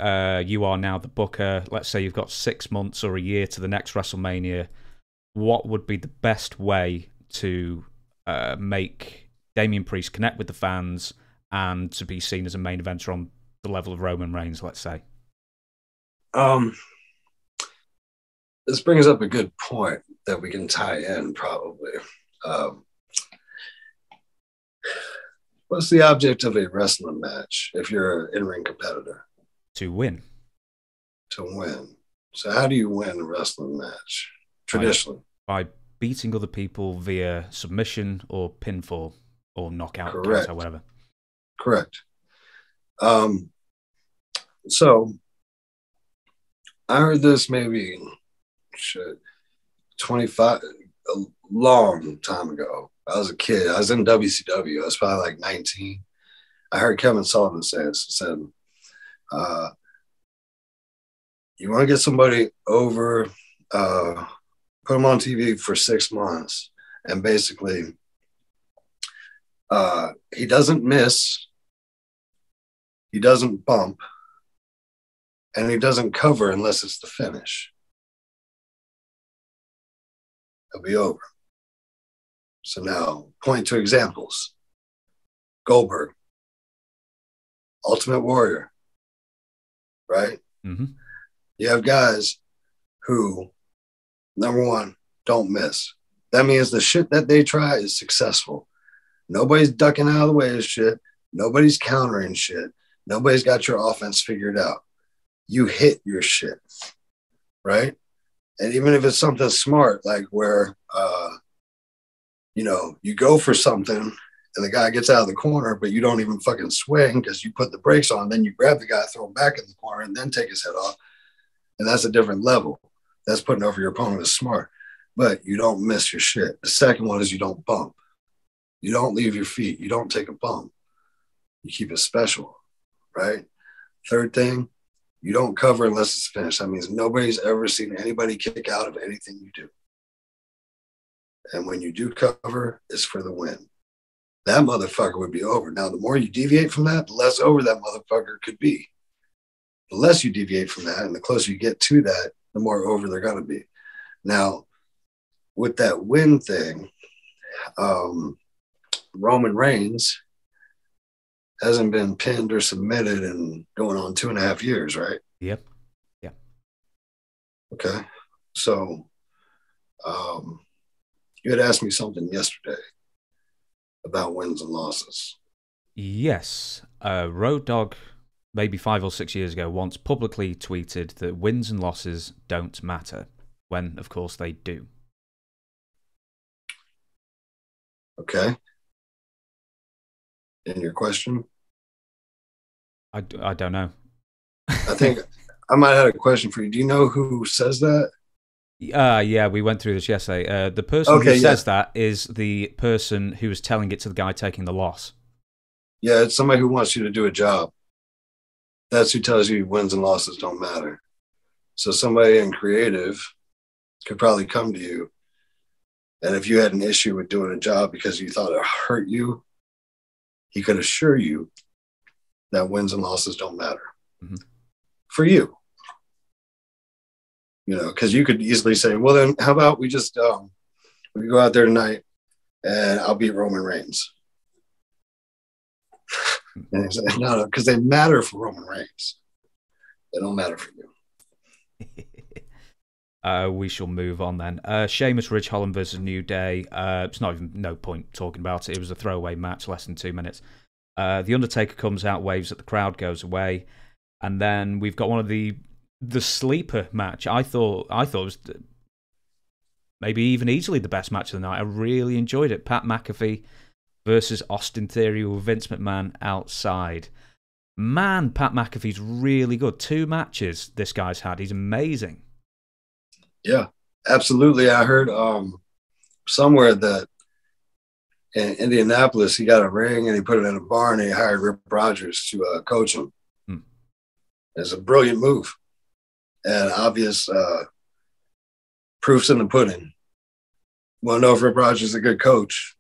you are now the booker. Let's say you've got 6 months or a year to the next WrestleMania. What would be the best way to make Damian Priest connect with the fans and to be seen as a main eventer on the level of Roman Reigns, let's say? This brings up a good point that we can tie in, probably. What's the object of a wrestling match if you're an in-ring competitor? To win. To win. So how do you win a wrestling match, traditionally? By beating other people via submission or pinfall or knockout. Correct. Or whatever. Correct. So I heard this maybe 25, a long time ago. I was a kid. I was in WCW. I was probably like 19. I heard Kevin Sullivan say this. He said, you want to get somebody over, put them on TV for 6 months. And basically, he doesn't miss. He doesn't bump. And he doesn't cover unless it's the finish. It'll be over. So now, point to examples. Goldberg. Ultimate Warrior. Right? Mm-hmm. You have guys who, number one, don't miss. That means the shit that they try is successful. Nobody's ducking out of the way of shit. Nobody's countering shit. Nobody's got your offense figured out. You hit your shit. Right? And even if it's something smart, like where, you know, you go for something and the guy gets out of the corner, but you don't even fucking swing because you put the brakes on. Then you grab the guy, throw him back in the corner, and then take his head off. And that's a different level. That's putting over your opponent is smart, but you don't miss your shit. The second one is you don't bump. You don't leave your feet. You don't take a bump. You keep it special, right? Third thing, you don't cover unless it's finished. That means nobody's ever seen anybody kick out of anything you do. And when you do cover, it's for the win. That motherfucker would be over. Now, the more you deviate from that, the less over that motherfucker could be. The less you deviate from that and the closer you get to that, the more over they're going to be. Now, with that win thing, Roman Reigns hasn't been pinned or submitted in going on 2.5 years, right? Yep. Yeah. Okay. So you had asked me something yesterday about wins and losses. Yes. Road Dogg, maybe 5 or 6 years ago, once publicly tweeted that wins and losses don't matter, when, of course, they do. Okay. And your question? I don't know. I think I might have a question for you. Do you know who says that? Yeah, we went through this yesterday. The person who says that is the person who is telling it to the guy taking the loss. Yeah, it's somebody who wants you to do a job. That's who tells you wins and losses don't matter. So somebody in creative could probably come to you, and if you had an issue with doing a job because you thought it hurt you, he could assure you that wins and losses don't matter for you. You know, because you could easily say, well, then how about we just we go out there tonight and I'll beat Roman Reigns. And he said, no, because they matter for Roman Reigns. They don't matter for you. We shall move on then. Sheamus, Ridge Holland versus New Day. It's not even, no point talking about it. It was a throwaway match, less than 2 minutes. The Undertaker comes out, waves at the crowd, goes away. And then we've got one of the sleeper match. I thought it was maybe even easily the best match of the night. I really enjoyed it. Pat McAfee versus Austin Theory with Vince McMahon outside. Man, Pat McAfee's really good. 2 matches this guy's had. He's amazing. Yeah, absolutely. I heard somewhere that in Indianapolis, he got a ring and he put it in a barn and he hired Rip Rogers to coach him. It's a brilliant move and obvious proofs in the pudding. Want to know if Rip Rogers is a good coach?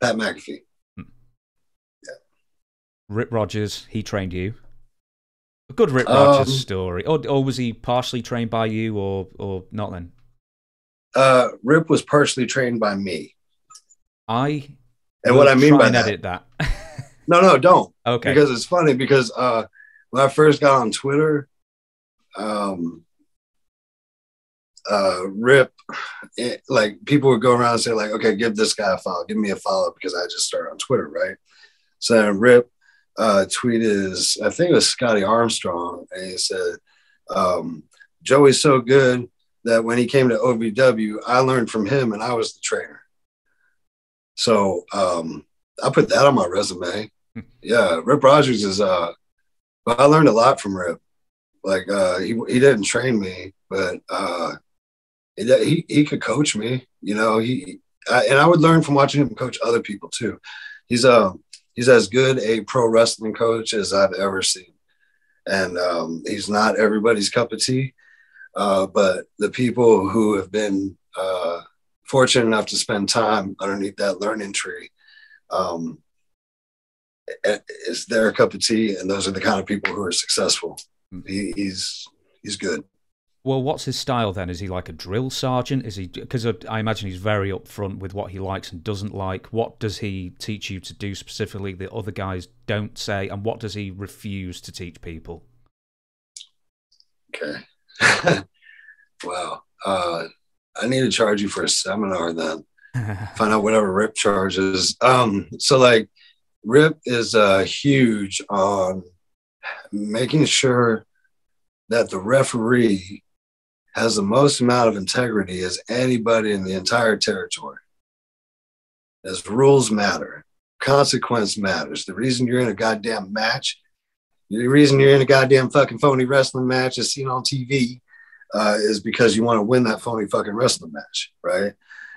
Pat McAfee. Yeah. Rip Rogers, he trained you. A good Rip Rogers story. Or was he partially trained by you or not then? Rip was partially trained by me. And what I mean by that, edit that. No, don't. Okay. Because it's funny because when I first got on Twitter, people would go around and say, like, okay, give this guy a follow, give me a follow, because I just started on Twitter, right? So then Rip tweeted, I think it was Scotty Armstrong, and he said, Joey's so good that when he came to OVW, I learned from him and I was the trainer. So I put that on my resume. Yeah, Rip Rogers is I learned a lot from Rip. Like he didn't train me, but he could coach me, you know. I would learn from watching him coach other people too. He's as good a pro wrestling coach as I've ever seen. And he's not everybody's cup of tea, but the people who have been fortunate enough to spend time underneath that learning tree, it's their cup of tea, and those are the kind of people who are successful. He's good. Well, what's his style then? Is he like a drill sergeant? Is he, because I imagine he's very upfront with what he likes and doesn't like. What does he teach you to do specifically that other guys don't say, and what does he refuse to teach people? Okay. Wow. I need to charge you for a seminar then. Find out whatever Rip charges. So like Rip is huge on making sure that the referee has the most amount of integrity as anybody in the entire territory. As rules matter, consequence matters. The reason you're in a goddamn match, the reason you're in a goddamn fucking phony wrestling match is seen on TV is because you want to win that phony fucking wrestling match, right?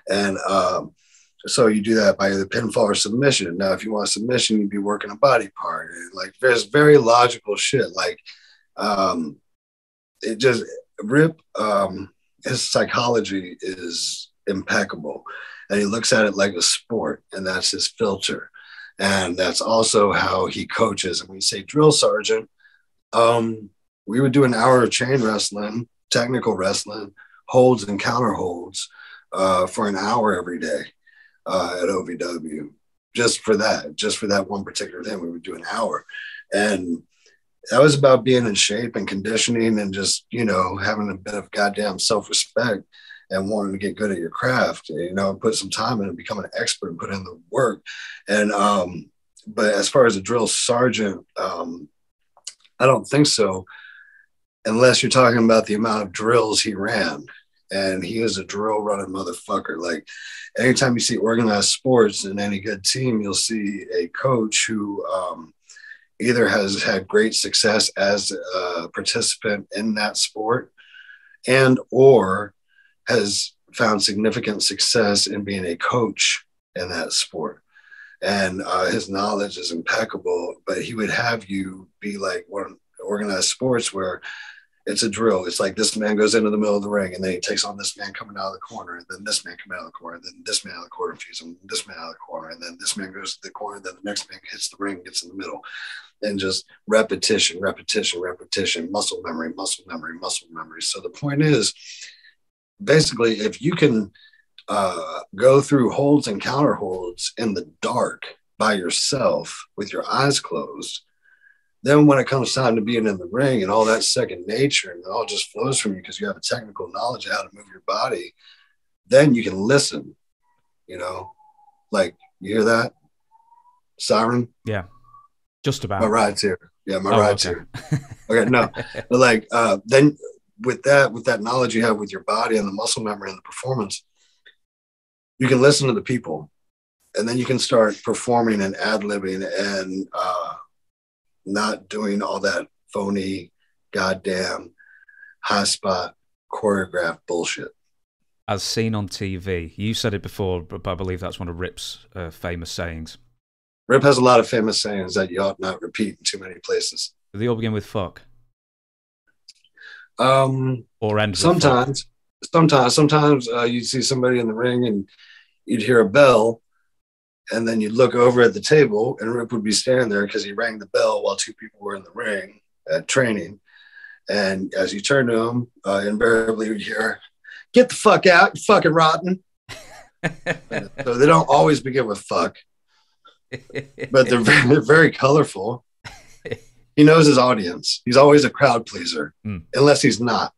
And so you do that by either pinfall or submission. Now, if you want submission, you'd be working a body part. Like, there's very logical shit. Like, it just, Rip, his psychology is impeccable, and he looks at it like a sport, and that's his filter. And that's also how he coaches. And when you say drill sergeant, we would do an hour of chain wrestling, technical wrestling, holds and counter holds, for an hour every day, at OVW, just for that one particular thing. We would do an hour, and that was about being in shape and conditioning and just, you know, having a bit of goddamn self-respect and wanting to get good at your craft, you know, and put some time in and become an expert and put in the work. And, but as far as a drill sergeant, I don't think so, unless you're talking about the amount of drills he ran. And he is a drill running motherfucker. Like, anytime you see organized sports in any good team, you'll see a coach who, either has had great success as a participant in that sport and or has found significant success in being a coach in that sport. And his knowledge is impeccable, but he would have you be like one organized sports where it's a drill. It's like this man goes into the middle of the ring, and then he takes on this man coming out of the corner, and then this man coming out of the corner, and then this man out of the corner, feeds him, this man out of the corner, and then this man goes to the corner, and then the next man hits the ring, gets in the middle. And just repetition, repetition, repetition, muscle memory, muscle memory, muscle memory. So the point is, basically, if you can go through holds and counter holds in the dark by yourself with your eyes closed, then when it comes time to being in the ring and all that second nature and it all just flows from you because you have a technical knowledge of how to move your body, then you can listen, you know? Like, you hear that? Siren? Yeah, just about. My ride's here. Yeah, my ride's okay. Here. Okay, no. But like, then with that knowledge you have with your body and the muscle memory and the performance, you can listen to the people, and then you can start performing and ad-libbing and, not doing all that phony, goddamn, high spot, choreographed bullshit. As seen on TV. You said it before, but I believe that's one of Rip's famous sayings. Rip has a lot of famous sayings that you ought not repeat in too many places. Do they all begin with fuck? Or end with sometimes, fuck? Sometimes you'd see somebody in the ring and you'd hear a bell, and then you'd look over at the table, and Rip would be standing there because he rang the bell while two people were in the ring at training. And as you turn to him, invariably you'd hear, "Get the fuck out, you fucking rotten." So they don't always begin with fuck. but they're very colorful. He knows his audience. He's always a crowd pleaser, unless he's not.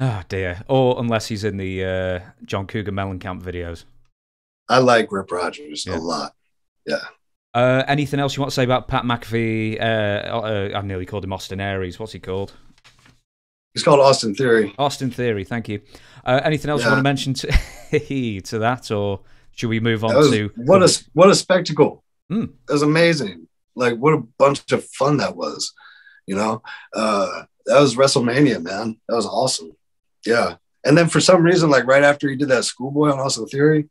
Oh, dear. Or unless he's in the John Cougar Mellencamp videos. I like Rip Rogers a lot. Yeah. Anything else you want to say about Pat McAfee? I nearly called him Austin Aries. What's he called? He's called Austin Theory. Austin Theory, thank you. Anything else you want to mention to that, or should we move on to... What a spectacle. It was amazing. Like, what a bunch of fun that was, you know? That was WrestleMania, man. That was awesome. Yeah. And then for some reason, like, right after he did that schoolboy on Austin Theory,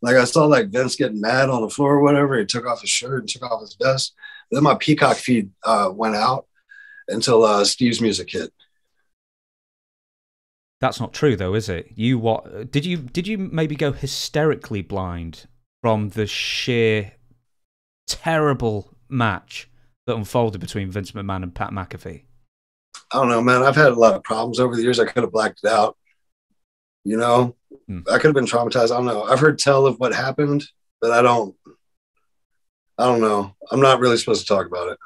like, I saw, like, Vince getting mad on the floor or whatever. He took off his shirt and took off his vest. Then my Peacock feed went out until Steve's music hit. That's not true, though, is it? You what? Did you maybe go hysterically blind from the sheer terrible match that unfolded between Vince McMahon and Pat McAfee? I don't know, man. I've had a lot of problems over the years. I could have blacked it out. You know, I could have been traumatized. I don't know. I've heard tell of what happened, but I don't know. I'm not really supposed to talk about it.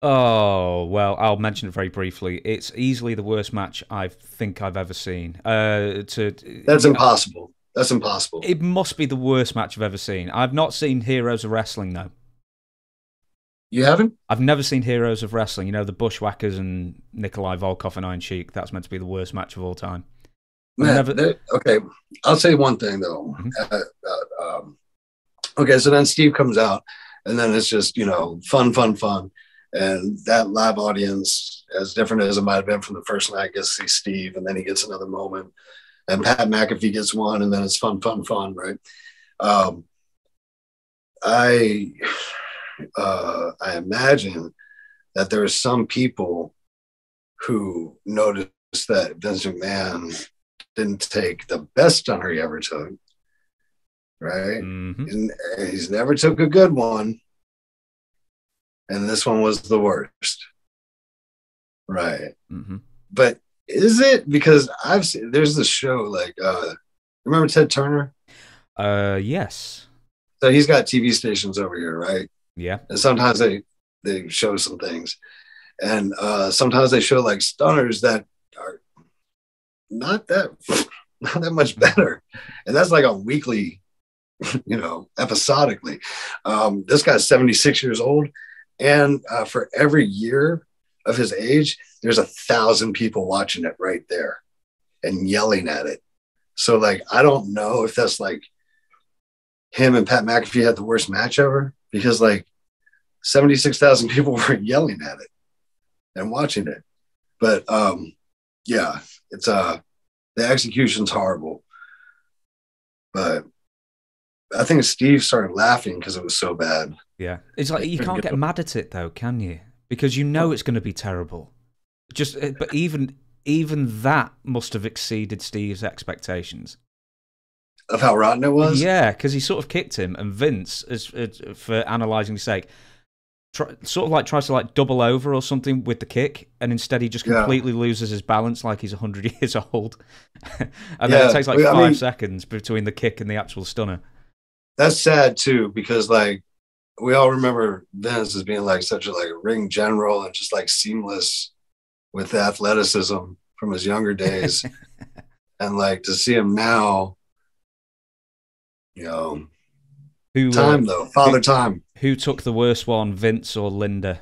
Oh, well, I'll mention it very briefly. It's easily the worst match I think I've ever seen. That's impossible. That's impossible. It must be the worst match I've ever seen. I've not seen Heroes of Wrestling, though. You haven't? I've never seen Heroes of Wrestling. You know, the Bushwhackers and Nikolai Volkoff and Iron Sheik. That's meant to be the worst match of all time. Man, okay, I'll say one thing, though. Okay, so then Steve comes out, and then it's just, you know, fun, fun, fun. And that live audience, as different as it might have been from the first night, gets to see Steve, and then he gets another moment. And Pat McAfee gets one, and then it's fun, fun, fun, right? I imagine that there are some people who noticed that Vince McMahon didn't take the best stunner he ever took, right? He's never took a good one, and this one was the worst, right? But is it? Because I've seen, there's this show, like, remember Ted Turner? Yes. So he's got TV stations over here, right? Yeah. And sometimes they show some things. And sometimes they show, like, stunners that are not that much better. And that's like a weekly, you know, episodically. This guy's 76 years old. And for every year of his age, there's 1,000 people watching it right there and yelling at it. So, like, I don't know if that's like him and Pat McAfee had the worst match ever, because like 76,000 people were yelling at it and watching it. But yeah, it's the execution's horrible. But I think Steve started laughing because it was so bad. Yeah, it's like you can't get mad at it though, can you? Because you know it's going to be terrible. Just, but even that must have exceeded Steve's expectations. Of how rotten it was? Yeah, because he sort of kicked him, and Vince, for analysing's sake, tries to like double over or something with the kick, and instead he just completely loses his balance like he's 100 years old. And then it takes like 5 seconds between the kick and the actual stunner. That's sad too, because like we all remember Vince as being like such a like ring general and just like seamless with athleticism from his younger days. And like to see him now... You know, time though, father time. Who took the worst one, Vince or Linda?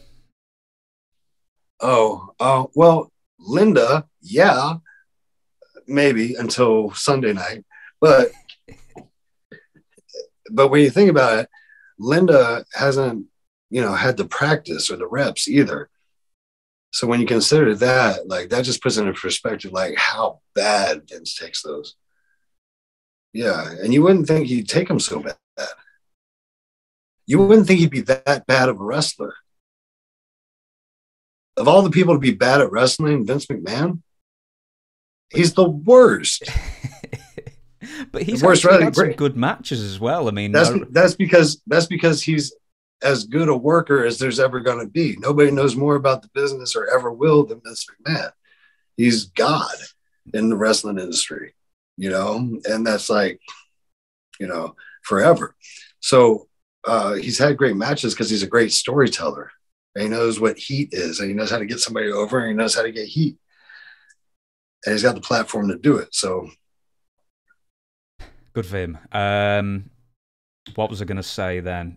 Oh, well, Linda, yeah, maybe until Sunday night. But when you think about it, Linda hasn't, you know, had the practice or the reps either. So when you consider that, like that just puts into perspective, like how bad Vince takes those. Yeah, and you wouldn't think he'd take him so bad. You wouldn't think he'd be that bad of a wrestler. Of all the people to be bad at wrestling, Vince McMahon, he's the worst. But he's actually had some good matches as well. I mean, that's because he's as good a worker as there's ever going to be. Nobody knows more about the business or ever will than Vince McMahon. He's God in the wrestling industry. You know, and that's like, you know, forever. So he's had great matches because he's a great storyteller. And he knows what heat is, and he knows how to get somebody over, and he knows how to get heat. And he's got the platform to do it. So good for him. What was I going to say then?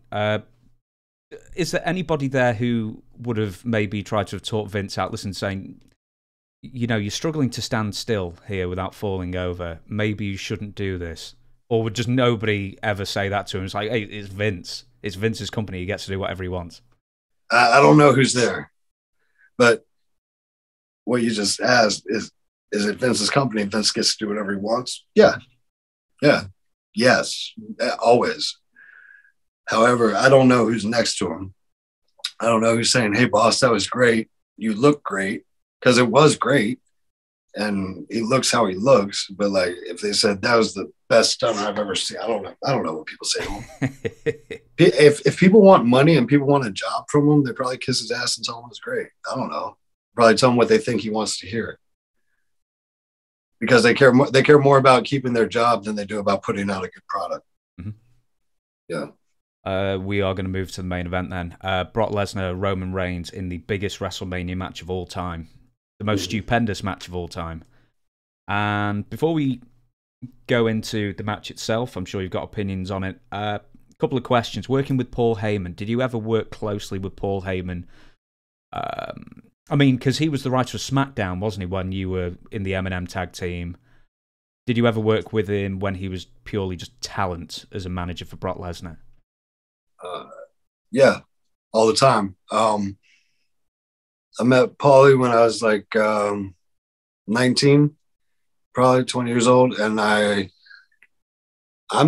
Is there anybody there who would have maybe tried to have taught Vince out, listen, saying, you know, you're struggling to stand still here without falling over. Maybe you shouldn't do this. Or would just nobody ever say that to him? It's like, hey, it's Vince. It's Vince's company. He gets to do whatever he wants. I don't know who's there. But what you just asked is it Vince's company? Vince gets to do whatever he wants? Yeah. Yeah. Yes. Always. However, I don't know who's next to him. I don't know who's saying, hey, boss, that was great. You look great. Because it was great, and he looks how he looks. But like, if they said that was the best stunt I've ever seen, I don't know what people say to him. If people want money and people want a job from him, they probably kiss his ass and tell him it's great. I don't know. Probably tell him what they think he wants to hear, because they care more about keeping their job than they do about putting out a good product. Mm-hmm. Yeah. We are going to move to the main event then. Brock Lesnar, Roman Reigns in the biggest WrestleMania match of all time. The most stupendous match of all time. And before we go into the match itself, I'm sure you've got opinions on it. A couple of questions. Working with Paul Heyman, did you ever work closely with Paul Heyman? I mean, because he was the writer of SmackDown, wasn't he, when you were in the M&M tag team? Did you ever work with him when he was purely just talent as a manager for Brock Lesnar? Yeah, all the time. I met Paulie when I was like 19, probably 20 years old. And I'm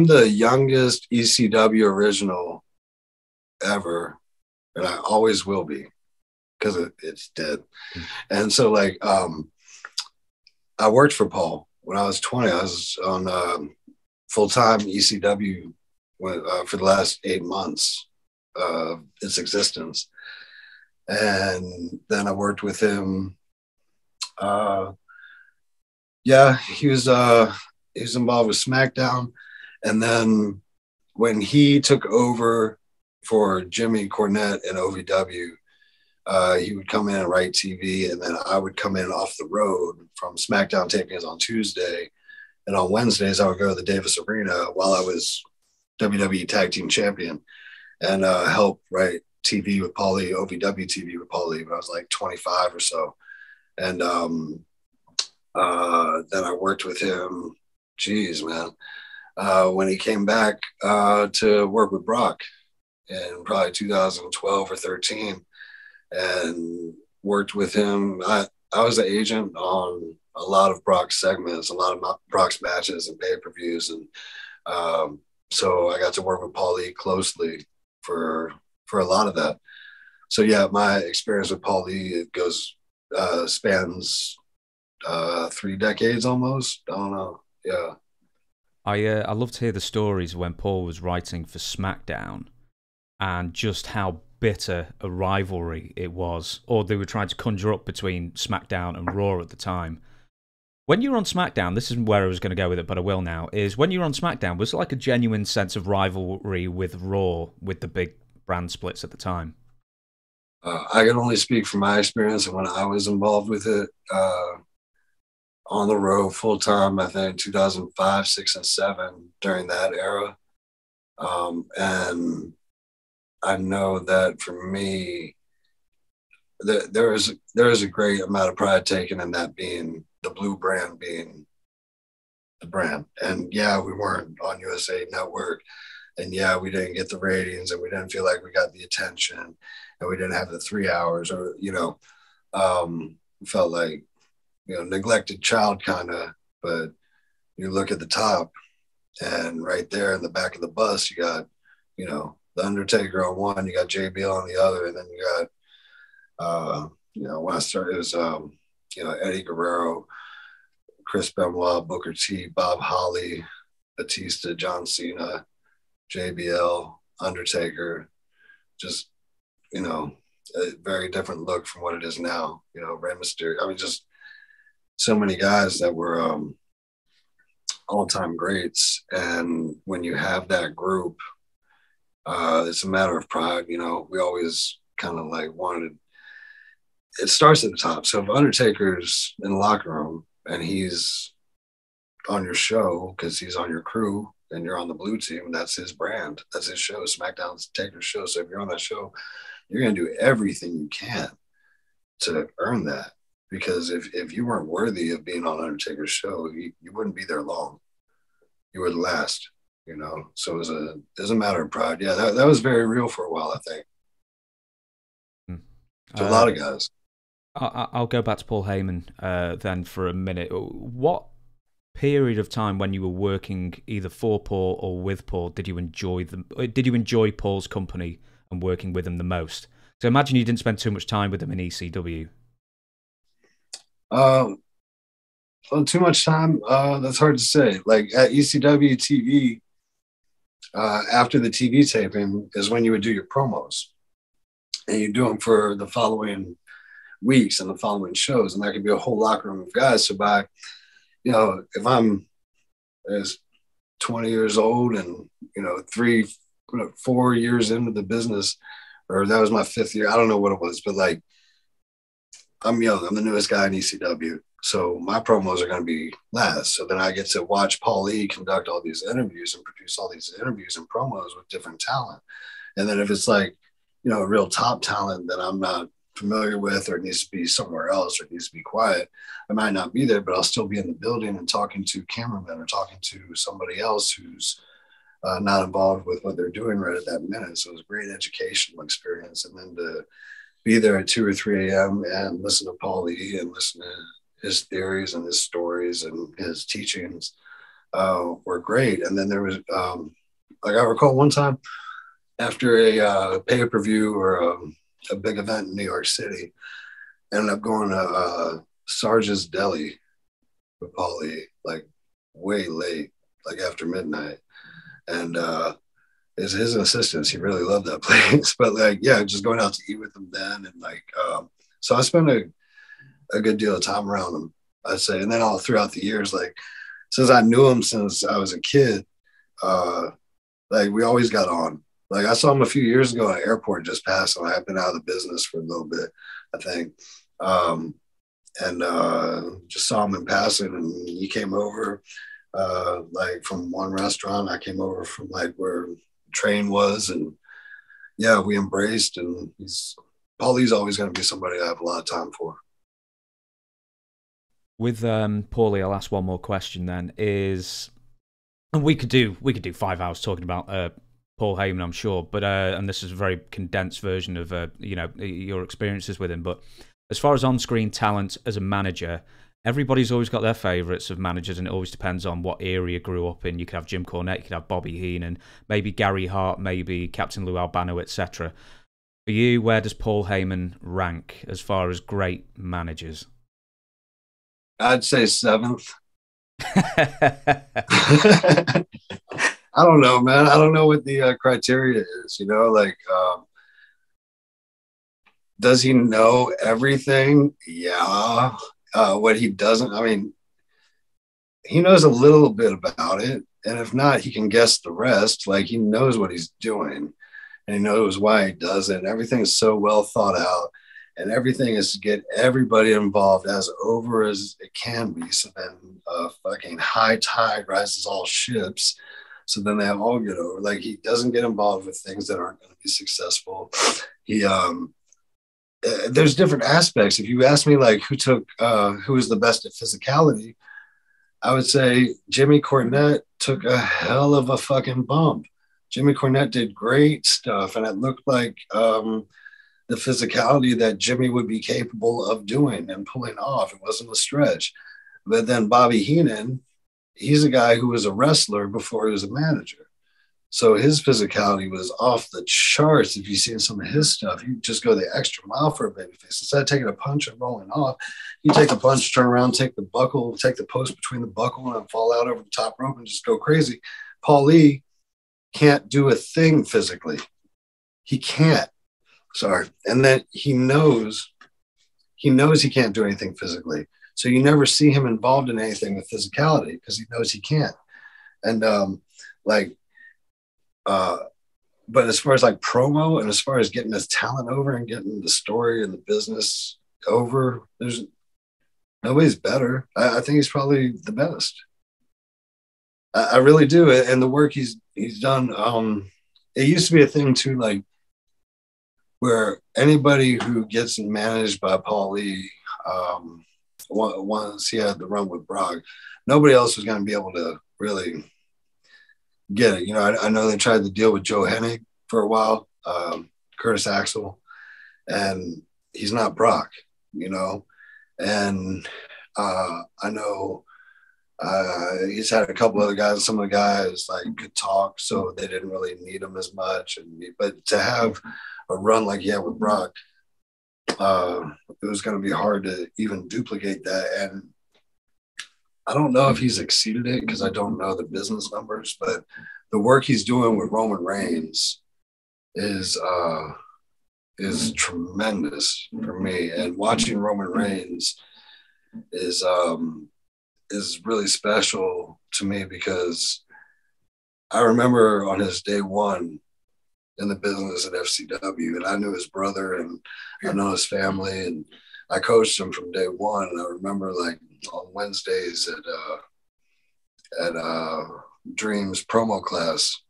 the youngest ECW original ever. And I always will be, because it's dead. And so like, I worked for Paul when I was 20. I was on full-time ECW for the last 8 months of its existence. And then I worked with him. Yeah, he was involved with SmackDown. And then when he took over for Jimmy Cornette in OVW, he would come in and write TV. And then I would come in off the road from SmackDown tapings on Tuesday. And on Wednesdays, I would go to the Davis Arena while I was WWE Tag Team Champion and help write TV with Paulie, OVW TV with Paulie, when I was like 25 or so. And then I worked with him, geez, man, when he came back to work with Brock in probably 2012 or 13, and worked with him. I was the agent on a lot of Brock's segments, a lot of Brock's matches and pay-per-views. And so I got to work with Paulie closely for a lot of that. So yeah, my experience with Paulie, it goes spans 3 decades almost. I don't know. Yeah, I love to hear the stories when Paul was writing for SmackDown and just how bitter a rivalry it was, or they were trying to conjure up between SmackDown and Raw at the time. When you were on SmackDown, this isn't where I was going to go with it, but I will now, is when you were on SmackDown, was it like a genuine sense of rivalry with Raw, with the big brand splits at the time? I can only speak from my experience when I was involved with it on the road full time. I think 2005, 6, and 7 during that era, and I know that for me, there is a great amount of pride taken in that, being the blue brand, being the brand. And yeah, we weren't on USA Network. And yeah, we didn't get the ratings, and we didn't feel like we got the attention, and we didn't have the 3 hours, or, you know, felt like, you know, neglected child kind of. But you look at the top, and right there in the back of the bus, you got, you know, the Undertaker on one, you got JBL on the other. And then you got, you know, when I started, it was, you know, Eddie Guerrero, Chris Benoit, Booker T, Bob Holly, Batista, John Cena, JBL, Undertaker, just, you know, a very different look from what it is now. You know, Rey Mysterio. I mean, just so many guys that were all-time greats. And when you have that group, It's a matter of pride. You know, we always kind of like wanted, it starts at the top. So if Undertaker's in the locker room and he's on your show because he's on your crew and you're on the blue team, that's his brand. That's his show. SmackDown's Taker's show. So if you're on that show, you're going to do everything you can to earn that. Because if you weren't worthy of being on Undertaker's show, you wouldn't be there long. You would last, you know. So it was a matter of pride. Yeah, that was very real for a while, I think. To a lot of guys. I'll go back to Paul Heyman then for a minute. What period of time when you were working either for Paul or with Paul did you enjoy them? Did you enjoy Paul's company and working with him the most? So imagine you didn't spend too much time with him in ECW. Well, too much time. That's hard to say. Like at ECW TV, after the TV taping is when you would do your promos, and you do them for the following weeks and the following shows, and that could be a whole locker room of guys. So by, you know, if I'm as 20 years old and, you know, 4 years into the business, or that was my 5th year, I don't know what it was, but like, I'm young. I'm the newest guy in ECW. So my promos are going to be last. So then I get to watch Paul E conduct all these interviews and produce all these interviews and promos with different talent. And then if it's like, you know, real top talent that I'm not familiar with or needs to be somewhere else or needs to be quiet, I might not be there, but I'll still be in the building and talking to cameramen or talking to somebody else who's not involved with what they're doing right at that minute. So it was a great educational experience. And then to be there at 2 or 3 a.m. and listen to Paul E and listen to his theories and his stories and his teachings were great. And then there was, like I recall one time after a pay-per-view or a big event in New York City, I ended up going to Sarge's Deli with Paul E, like way late, like after midnight. And is his assistants. He really loved that place. But like, yeah, just going out to eat with him then. And like, so I spent a good deal of time around him, I'd say. And then all throughout the years, like since I knew him, since I was a kid, like we always got on. Like I saw him a few years ago at an airport just passed. And I've been out of the business for a little bit, I think. Just saw him in passing and he came over like from one restaurant. I came over from like where train was, and yeah, we embraced. And Paulie's always going to be somebody I have a lot of time for. With Paulie, I'll ask one more question then. And we could do 5 hours talking about Paul Heyman, I'm sure, but and this is a very condensed version of you know, your experiences with him. But as far as on-screen talent as a manager, everybody's always got their favourites of managers, and it always depends on what area you grew up in. You could have Jim Cornette, you could have Bobby Heenan, maybe Gary Hart, maybe Captain Lou Albano, etc. For you, where does Paul Heyman rank as far as great managers? I'd say 7th. I don't know, man. I don't know what the criteria is, you know, like... does he know everything? Yeah. What he doesn't, I mean, he knows a little bit about it. And if not, he can guess the rest. Like he knows what he's doing and he knows why he does it. And everything is so well thought out, and everything is to get everybody involved as over as it can be. So then fucking high tide rises all ships. So then they all get over. Like he doesn't get involved with things that aren't going to be successful. He, there's different aspects. If you ask me, like, who was the best at physicality, I would say Jimmy Cornette took a hell of a fucking bump. Jimmy Cornette did great stuff, and it looked like the physicality that Jimmy would be capable of doing and pulling off. It wasn't a stretch. But then Bobby Heenan, he's a guy who was a wrestler before he was a manager. So his physicality was off the charts. If you've seen some of his stuff, you just go the extra mile for a babyface. Instead of taking a punch and rolling off, you take a punch, turn around, take the buckle, take the post between the buckle and fall out over the top rope and just go crazy. Paul E can't do a thing physically. He can't. Sorry. And then he knows he can't do anything physically. So you never see him involved in anything with physicality because he knows he can't. And like, But as far as like promo and as far as getting his talent over and getting the story and the business over, there's nobody's better. I think he's probably the best. I really do. And the work he's done, it used to be a thing too, like where anybody who gets managed by Paul Lee, once he had the run with Brock, nobody else was going to be able to really get it. You know, I know they tried to deal with Joe Hennig for a while, Curtis Axel, and he's not Brock, you know. And I know he's had a couple other guys. Some of the guys like could talk, so they didn't really need him as much. But to have a run like he had with Brock, it was going to be hard to even duplicate that. And I don't know if he's exceeded it because I don't know the business numbers, but the work he's doing with Roman Reigns is tremendous for me. And watching Roman Reigns is really special to me because I remember on his day one in the business at FCW, and I knew his brother and I know his family, and I coached him from day one. And I remember like on Wednesdays at Dream's promo class,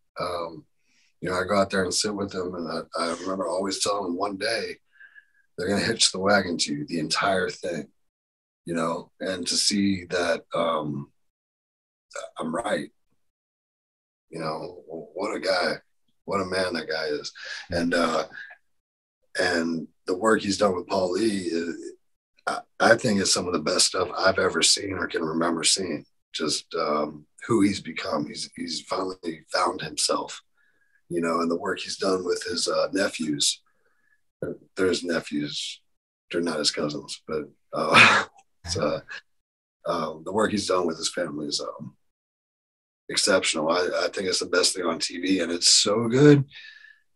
you know, I go out there and sit with them, and I remember always telling them one day they're going to hitch the wagon to you, the entire thing, you know, and to see that I'm right, you know, what a guy, what a man that guy is. And the work he's done with Paul Lee, I think is some of the best stuff I've ever seen or can remember seeing, just who he's become. He's finally found himself. You know, and the work he's done with his nephews. They're his nephews. They're not his cousins, but the work he's done with his family is exceptional. I think it's the best thing on TV. And it's so good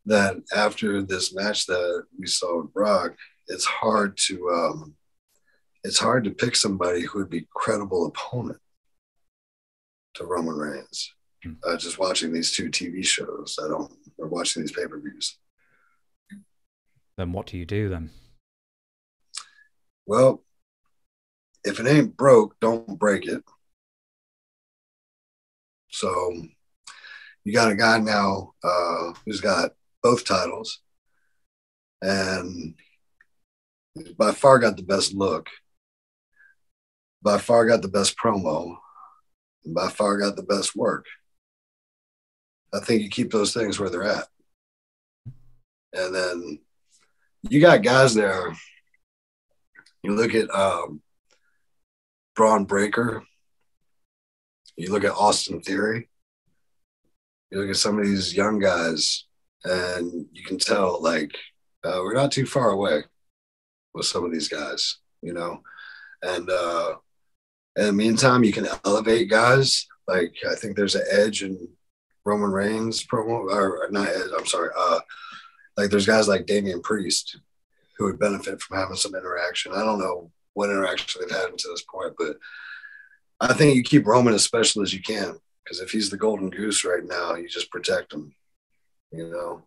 that after this match that we saw with Brock, it's hard to pick somebody who would be a credible opponent to Roman Reigns. Just watching these two TV shows, or watching these pay-per-views. Then what do you do then? Well, if it ain't broke, don't break it. So you got a guy now who's got both titles and by far got the best look, by far got the best promo, and by far got the best work. I think you keep those things where they're at. And then you got guys there. You look at Braun Breaker. You look at Austin Theory. You look at some of these young guys, and you can tell, like, we're not too far away with some of these guys, you know? And in the meantime, you can elevate guys. Like, I think there's an Edge and Roman Reigns promo, or not, I'm sorry. Like there's guys like Damian Priest who would benefit from having some interaction. I don't know what interaction they've had to this point, but I think you keep Roman as special as you can, because if he's the golden goose right now, you just protect him, you know,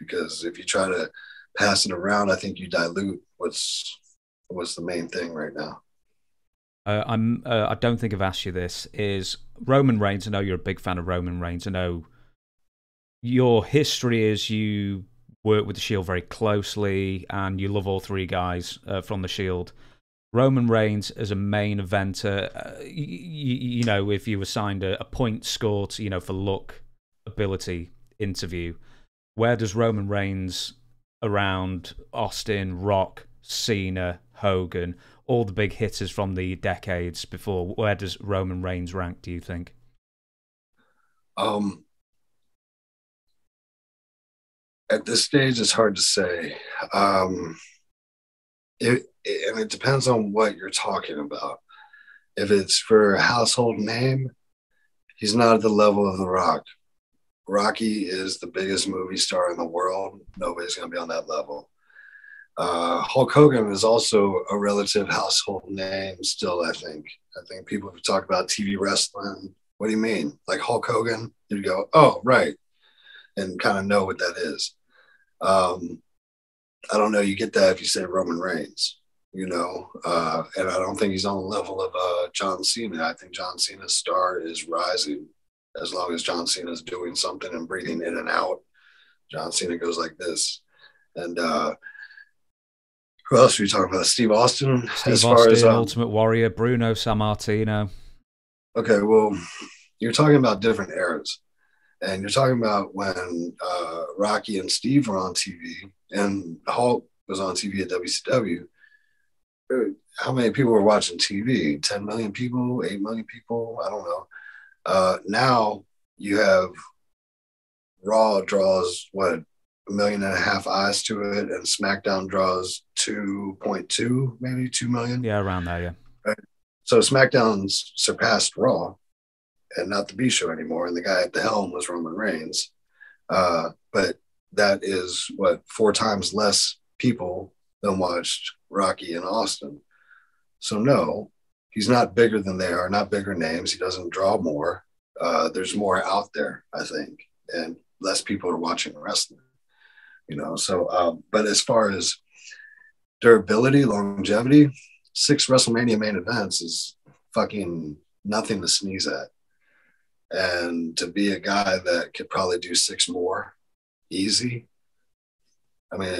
because if you try to pass it around, I think you dilute what's the main thing right now. I don't think I've asked you this, is Roman Reigns. I know you're a big fan of Roman Reigns. I know your history is you work with The Shield very closely and you love all three guys from The Shield. Roman Reigns as a main eventer, you know, if you were assigned a point score to, you know, for look, ability, interview, where does Roman Reigns around Austin, Rock, Cena, Hogan, all the big hitters from the decades before, where does Roman Reigns rank, do you think? At this stage, it's hard to say. It depends on what you're talking about. If it's for a household name, he's not at the level of The Rock. Rocky is the biggest movie star in the world. Nobody's going to be on that level. Hulk Hogan is also a relative household name still, I think. I think people who talk about TV wrestling, what do you mean? Like Hulk Hogan? You go, oh, right. and kind of know what that is. I don't know. You get that if you say Roman Reigns, you know, and I don't think he's on the level of John Cena. I think John Cena's star is rising as long as John Cena's doing something and breathing in and out. John Cena goes like this. And who else are we talking about? Steve Austin, Ultimate Warrior, Bruno Sammartino. Okay, well, you're talking about different eras. And you're talking about when Rocky and Steve were on TV and Hulk was on TV at WCW. How many people were watching TV? 10 million people, 8 million people? I don't know. Now you have Raw draws, what, 1.5 million eyes to it, and SmackDown draws 2.2, maybe 2 million? Yeah, around there, yeah. Right? So SmackDown's surpassed Raw, and not the B show anymore, and the guy at the helm was Roman Reigns. But that is, what, 4 times less people than watched Rocky and Austin. So no, he's not bigger than they are, not bigger names. He doesn't draw more. There's more out there, I think, and less people are watching wrestling, you know? So, but as far as durability, longevity, 6 WrestleMania main events is fucking nothing to sneeze at. And to be a guy that could probably do 6 more easy. I mean,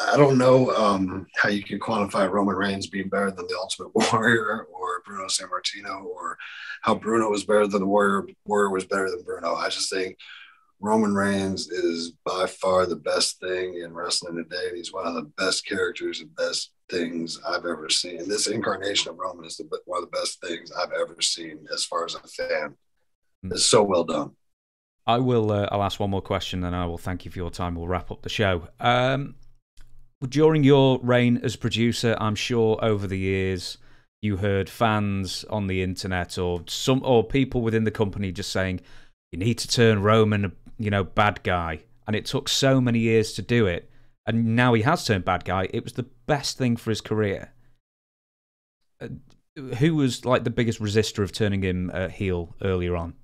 I don't know how you can quantify Roman Reigns being better than the Ultimate Warrior or Bruno Sammartino, or how Bruno was better than the Warrior was better than Bruno. I just think Roman Reigns is by far the best thing in wrestling today. And he's one of the best characters and best things I've ever seen. This incarnation of Roman is one of the best things I've ever seen as far as a fan. It's so well done. I will. I'll ask one more question, then I will thank you for your time. We'll wrap up the show. During your reign as producer, I'm sure over the years you heard fans on the internet or people within the company just saying, "You need to turn Roman, you know, bad guy." And it took so many years to do it, and now he has turned bad guy. It was the best thing for his career. Who was like the biggest resistor of turning him heel earlier on?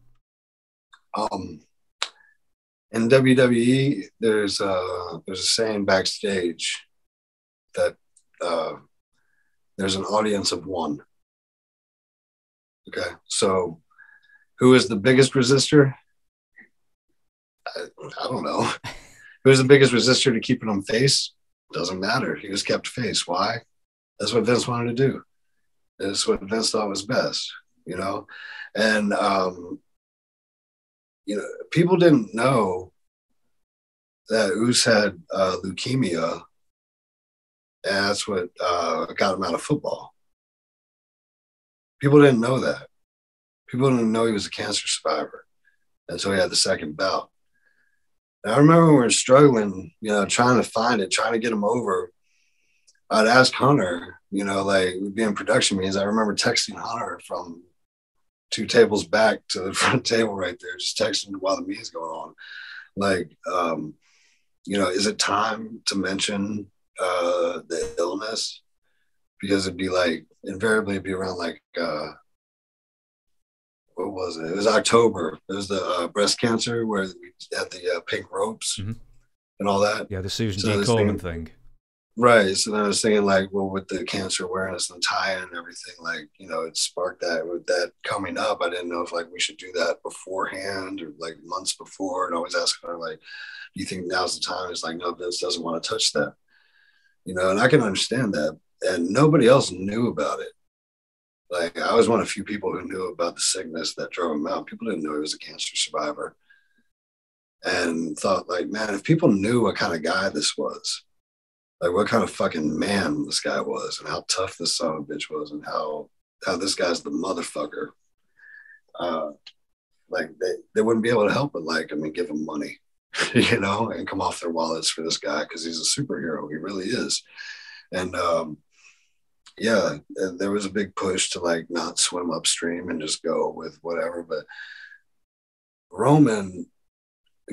In WWE, there's a saying backstage that there's an audience of one. Okay, so who is the biggest resistor? I don't know. Who's the biggest resistor to keeping him face? Doesn't matter. He was kept face. Why? That's what Vince wanted to do. That's what Vince thought was best, you know? And, you know, people didn't know that Oos had leukemia, and that's what got him out of football. People didn't know that. People didn't know he was a cancer survivor until he had the second bout. And I remember we were struggling, you know, trying to find it, trying to get him over. I'd ask Hunter, you know, like, we'd be in production meetings. I remember texting Hunter from 2 tables back to the front table right there, just texting while the meeting's going on. Like, you know, is it time to mention the illness? Because it'd be like, invariably it'd be around like, what was it? It was October. It was the breast cancer where we had the pink ropes and all that. Yeah, the Susan D. Coleman thing. Right. So then I was thinking, like, well, with the cancer awareness and the tie-in and everything, like, you know, it sparked that with that coming up. I didn't know if, like, we should do that beforehand or, like, months before. And I always ask her, like, do you think now's the time? It's like, no, Vince doesn't want to touch that. You know, and I can understand that. And nobody else knew about it. Like, I was one of the few people who knew about the sickness that drove him out. People didn't know he was a cancer survivor. And thought, like, man, if people knew what kind of guy this was, like, what kind of fucking man this guy was, and how tough this son of a bitch was, and how this guy's the motherfucker. Like, they wouldn't be able to help but like him and give him money, you know, and come off their wallets for this guy because he's a superhero. He really is. And yeah, there was a big push to, like, not swim upstream and just go with whatever. But Roman,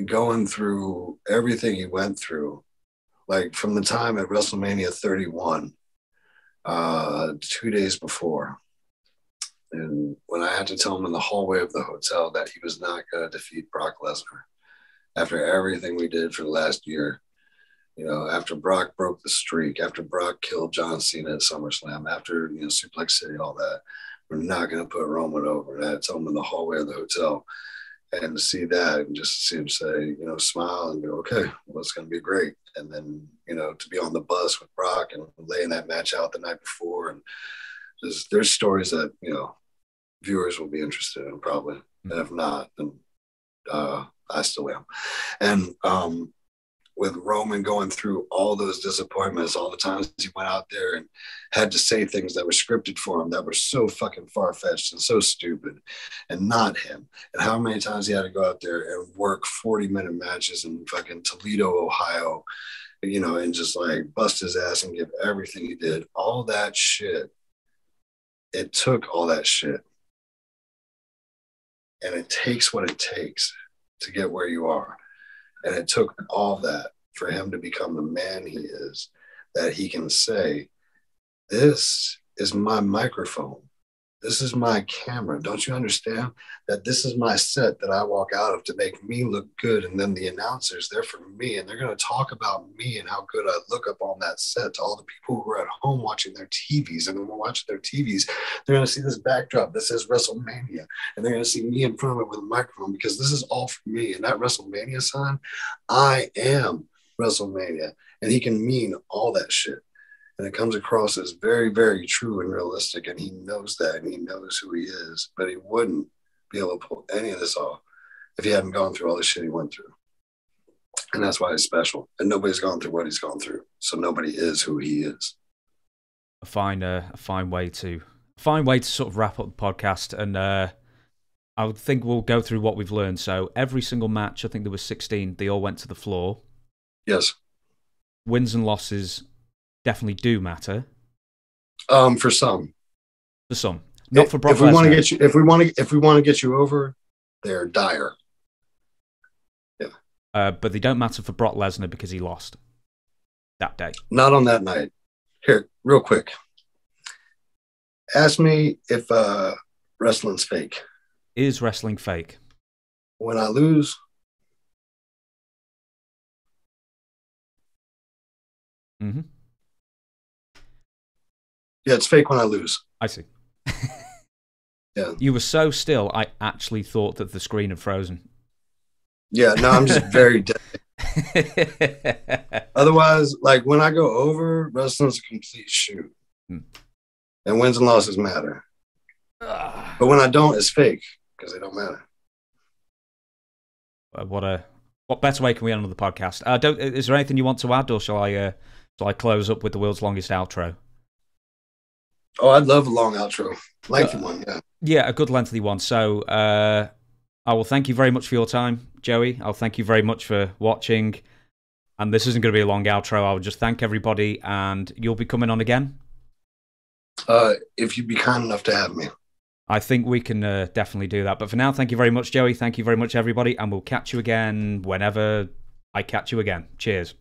going through everything he went through, like from the time at WrestleMania 31, 2 days before, And when I had to tell him in the hallway of the hotel that he was not going to defeat Brock Lesnar after everything we did for the last year, you know, after Brock broke the streak, after Brock killed John Cena at SummerSlam, after, you know, Suplex City, all that, we're not going to put Roman over. And I had to tell him in the hallway of the hotel, and to see that and just to see him say, you know, smile and go, okay, well, it's going to be great. And then, you know, to be on the bus with Brock and laying that match out the night before, and just, there's stories that, you know, viewers will be interested in probably. And if not, then I still am. And with Roman going through all those disappointments, all the times he went out there and had to say things that were scripted for him that were so fucking far-fetched and so stupid and not him, and how many times he had to go out there and work 40-minute matches in fucking Toledo, Ohio, you know, and just like bust his ass and give everything he did, all that shit. It took all that shit. And it takes what it takes to get where you are. And it took all that for him to become the man he is, that he can say, this is my microphone. This is my camera. Don't you understand that this is my set that I walk out of to make me look good? And then the announcers, they're for me, and they're going to talk about me and how good I look up on that set to all the people who are at home watching their TVs. And when we're watching their TVs, they're going to see this backdrop that says WrestleMania, and they're going to see me in front of it with a microphone, because this is all for me. And that WrestleMania sign, I am WrestleMania. And he can mean all that shit. And it comes across as very, very true and realistic. And he knows that, and he knows who he is, but he wouldn't be able to pull any of this off if he hadn't gone through all the shit he went through. And that's why he's special. And nobody's gone through what he's gone through. So nobody is who he is. A fine way to sort of wrap up the podcast. And I would think we'll go through what we've learned. So every single match, I think there was 16, they all went to the floor. Yes. Wins and losses definitely do matter. For some, not for Brock Lesnar. If we want to get you over, they're dire. Yeah. But they don't matter for Brock Lesnar because he lost that day. Not on that night. Here, real quick. Ask me if wrestling's fake. Is wrestling fake? When I lose. Mm-hmm. Yeah, it's fake when I lose. I see. Yeah. You were so still, I actually thought that the screen had frozen. Yeah, no, I'm just very dead. Otherwise, like, when I go over, wrestling's a complete shoot. And wins and losses matter. But when I don't, it's fake, because they don't matter. What better way can we end on the podcast? Is there anything you want to add, or shall I close up with the world's longest outro? Oh, I'd love a long outro. Lengthy one, yeah. Yeah, a good lengthy one. So I will thank you very much for your time, Joey. I'll thank you very much for watching. And this isn't going to be a long outro. I'll just thank everybody, and you'll be coming on again? If you'd be kind enough to have me. I think we can definitely do that. But for now, thank you very much, Joey. Thank you very much, everybody. And we'll catch you again whenever I catch you again. Cheers.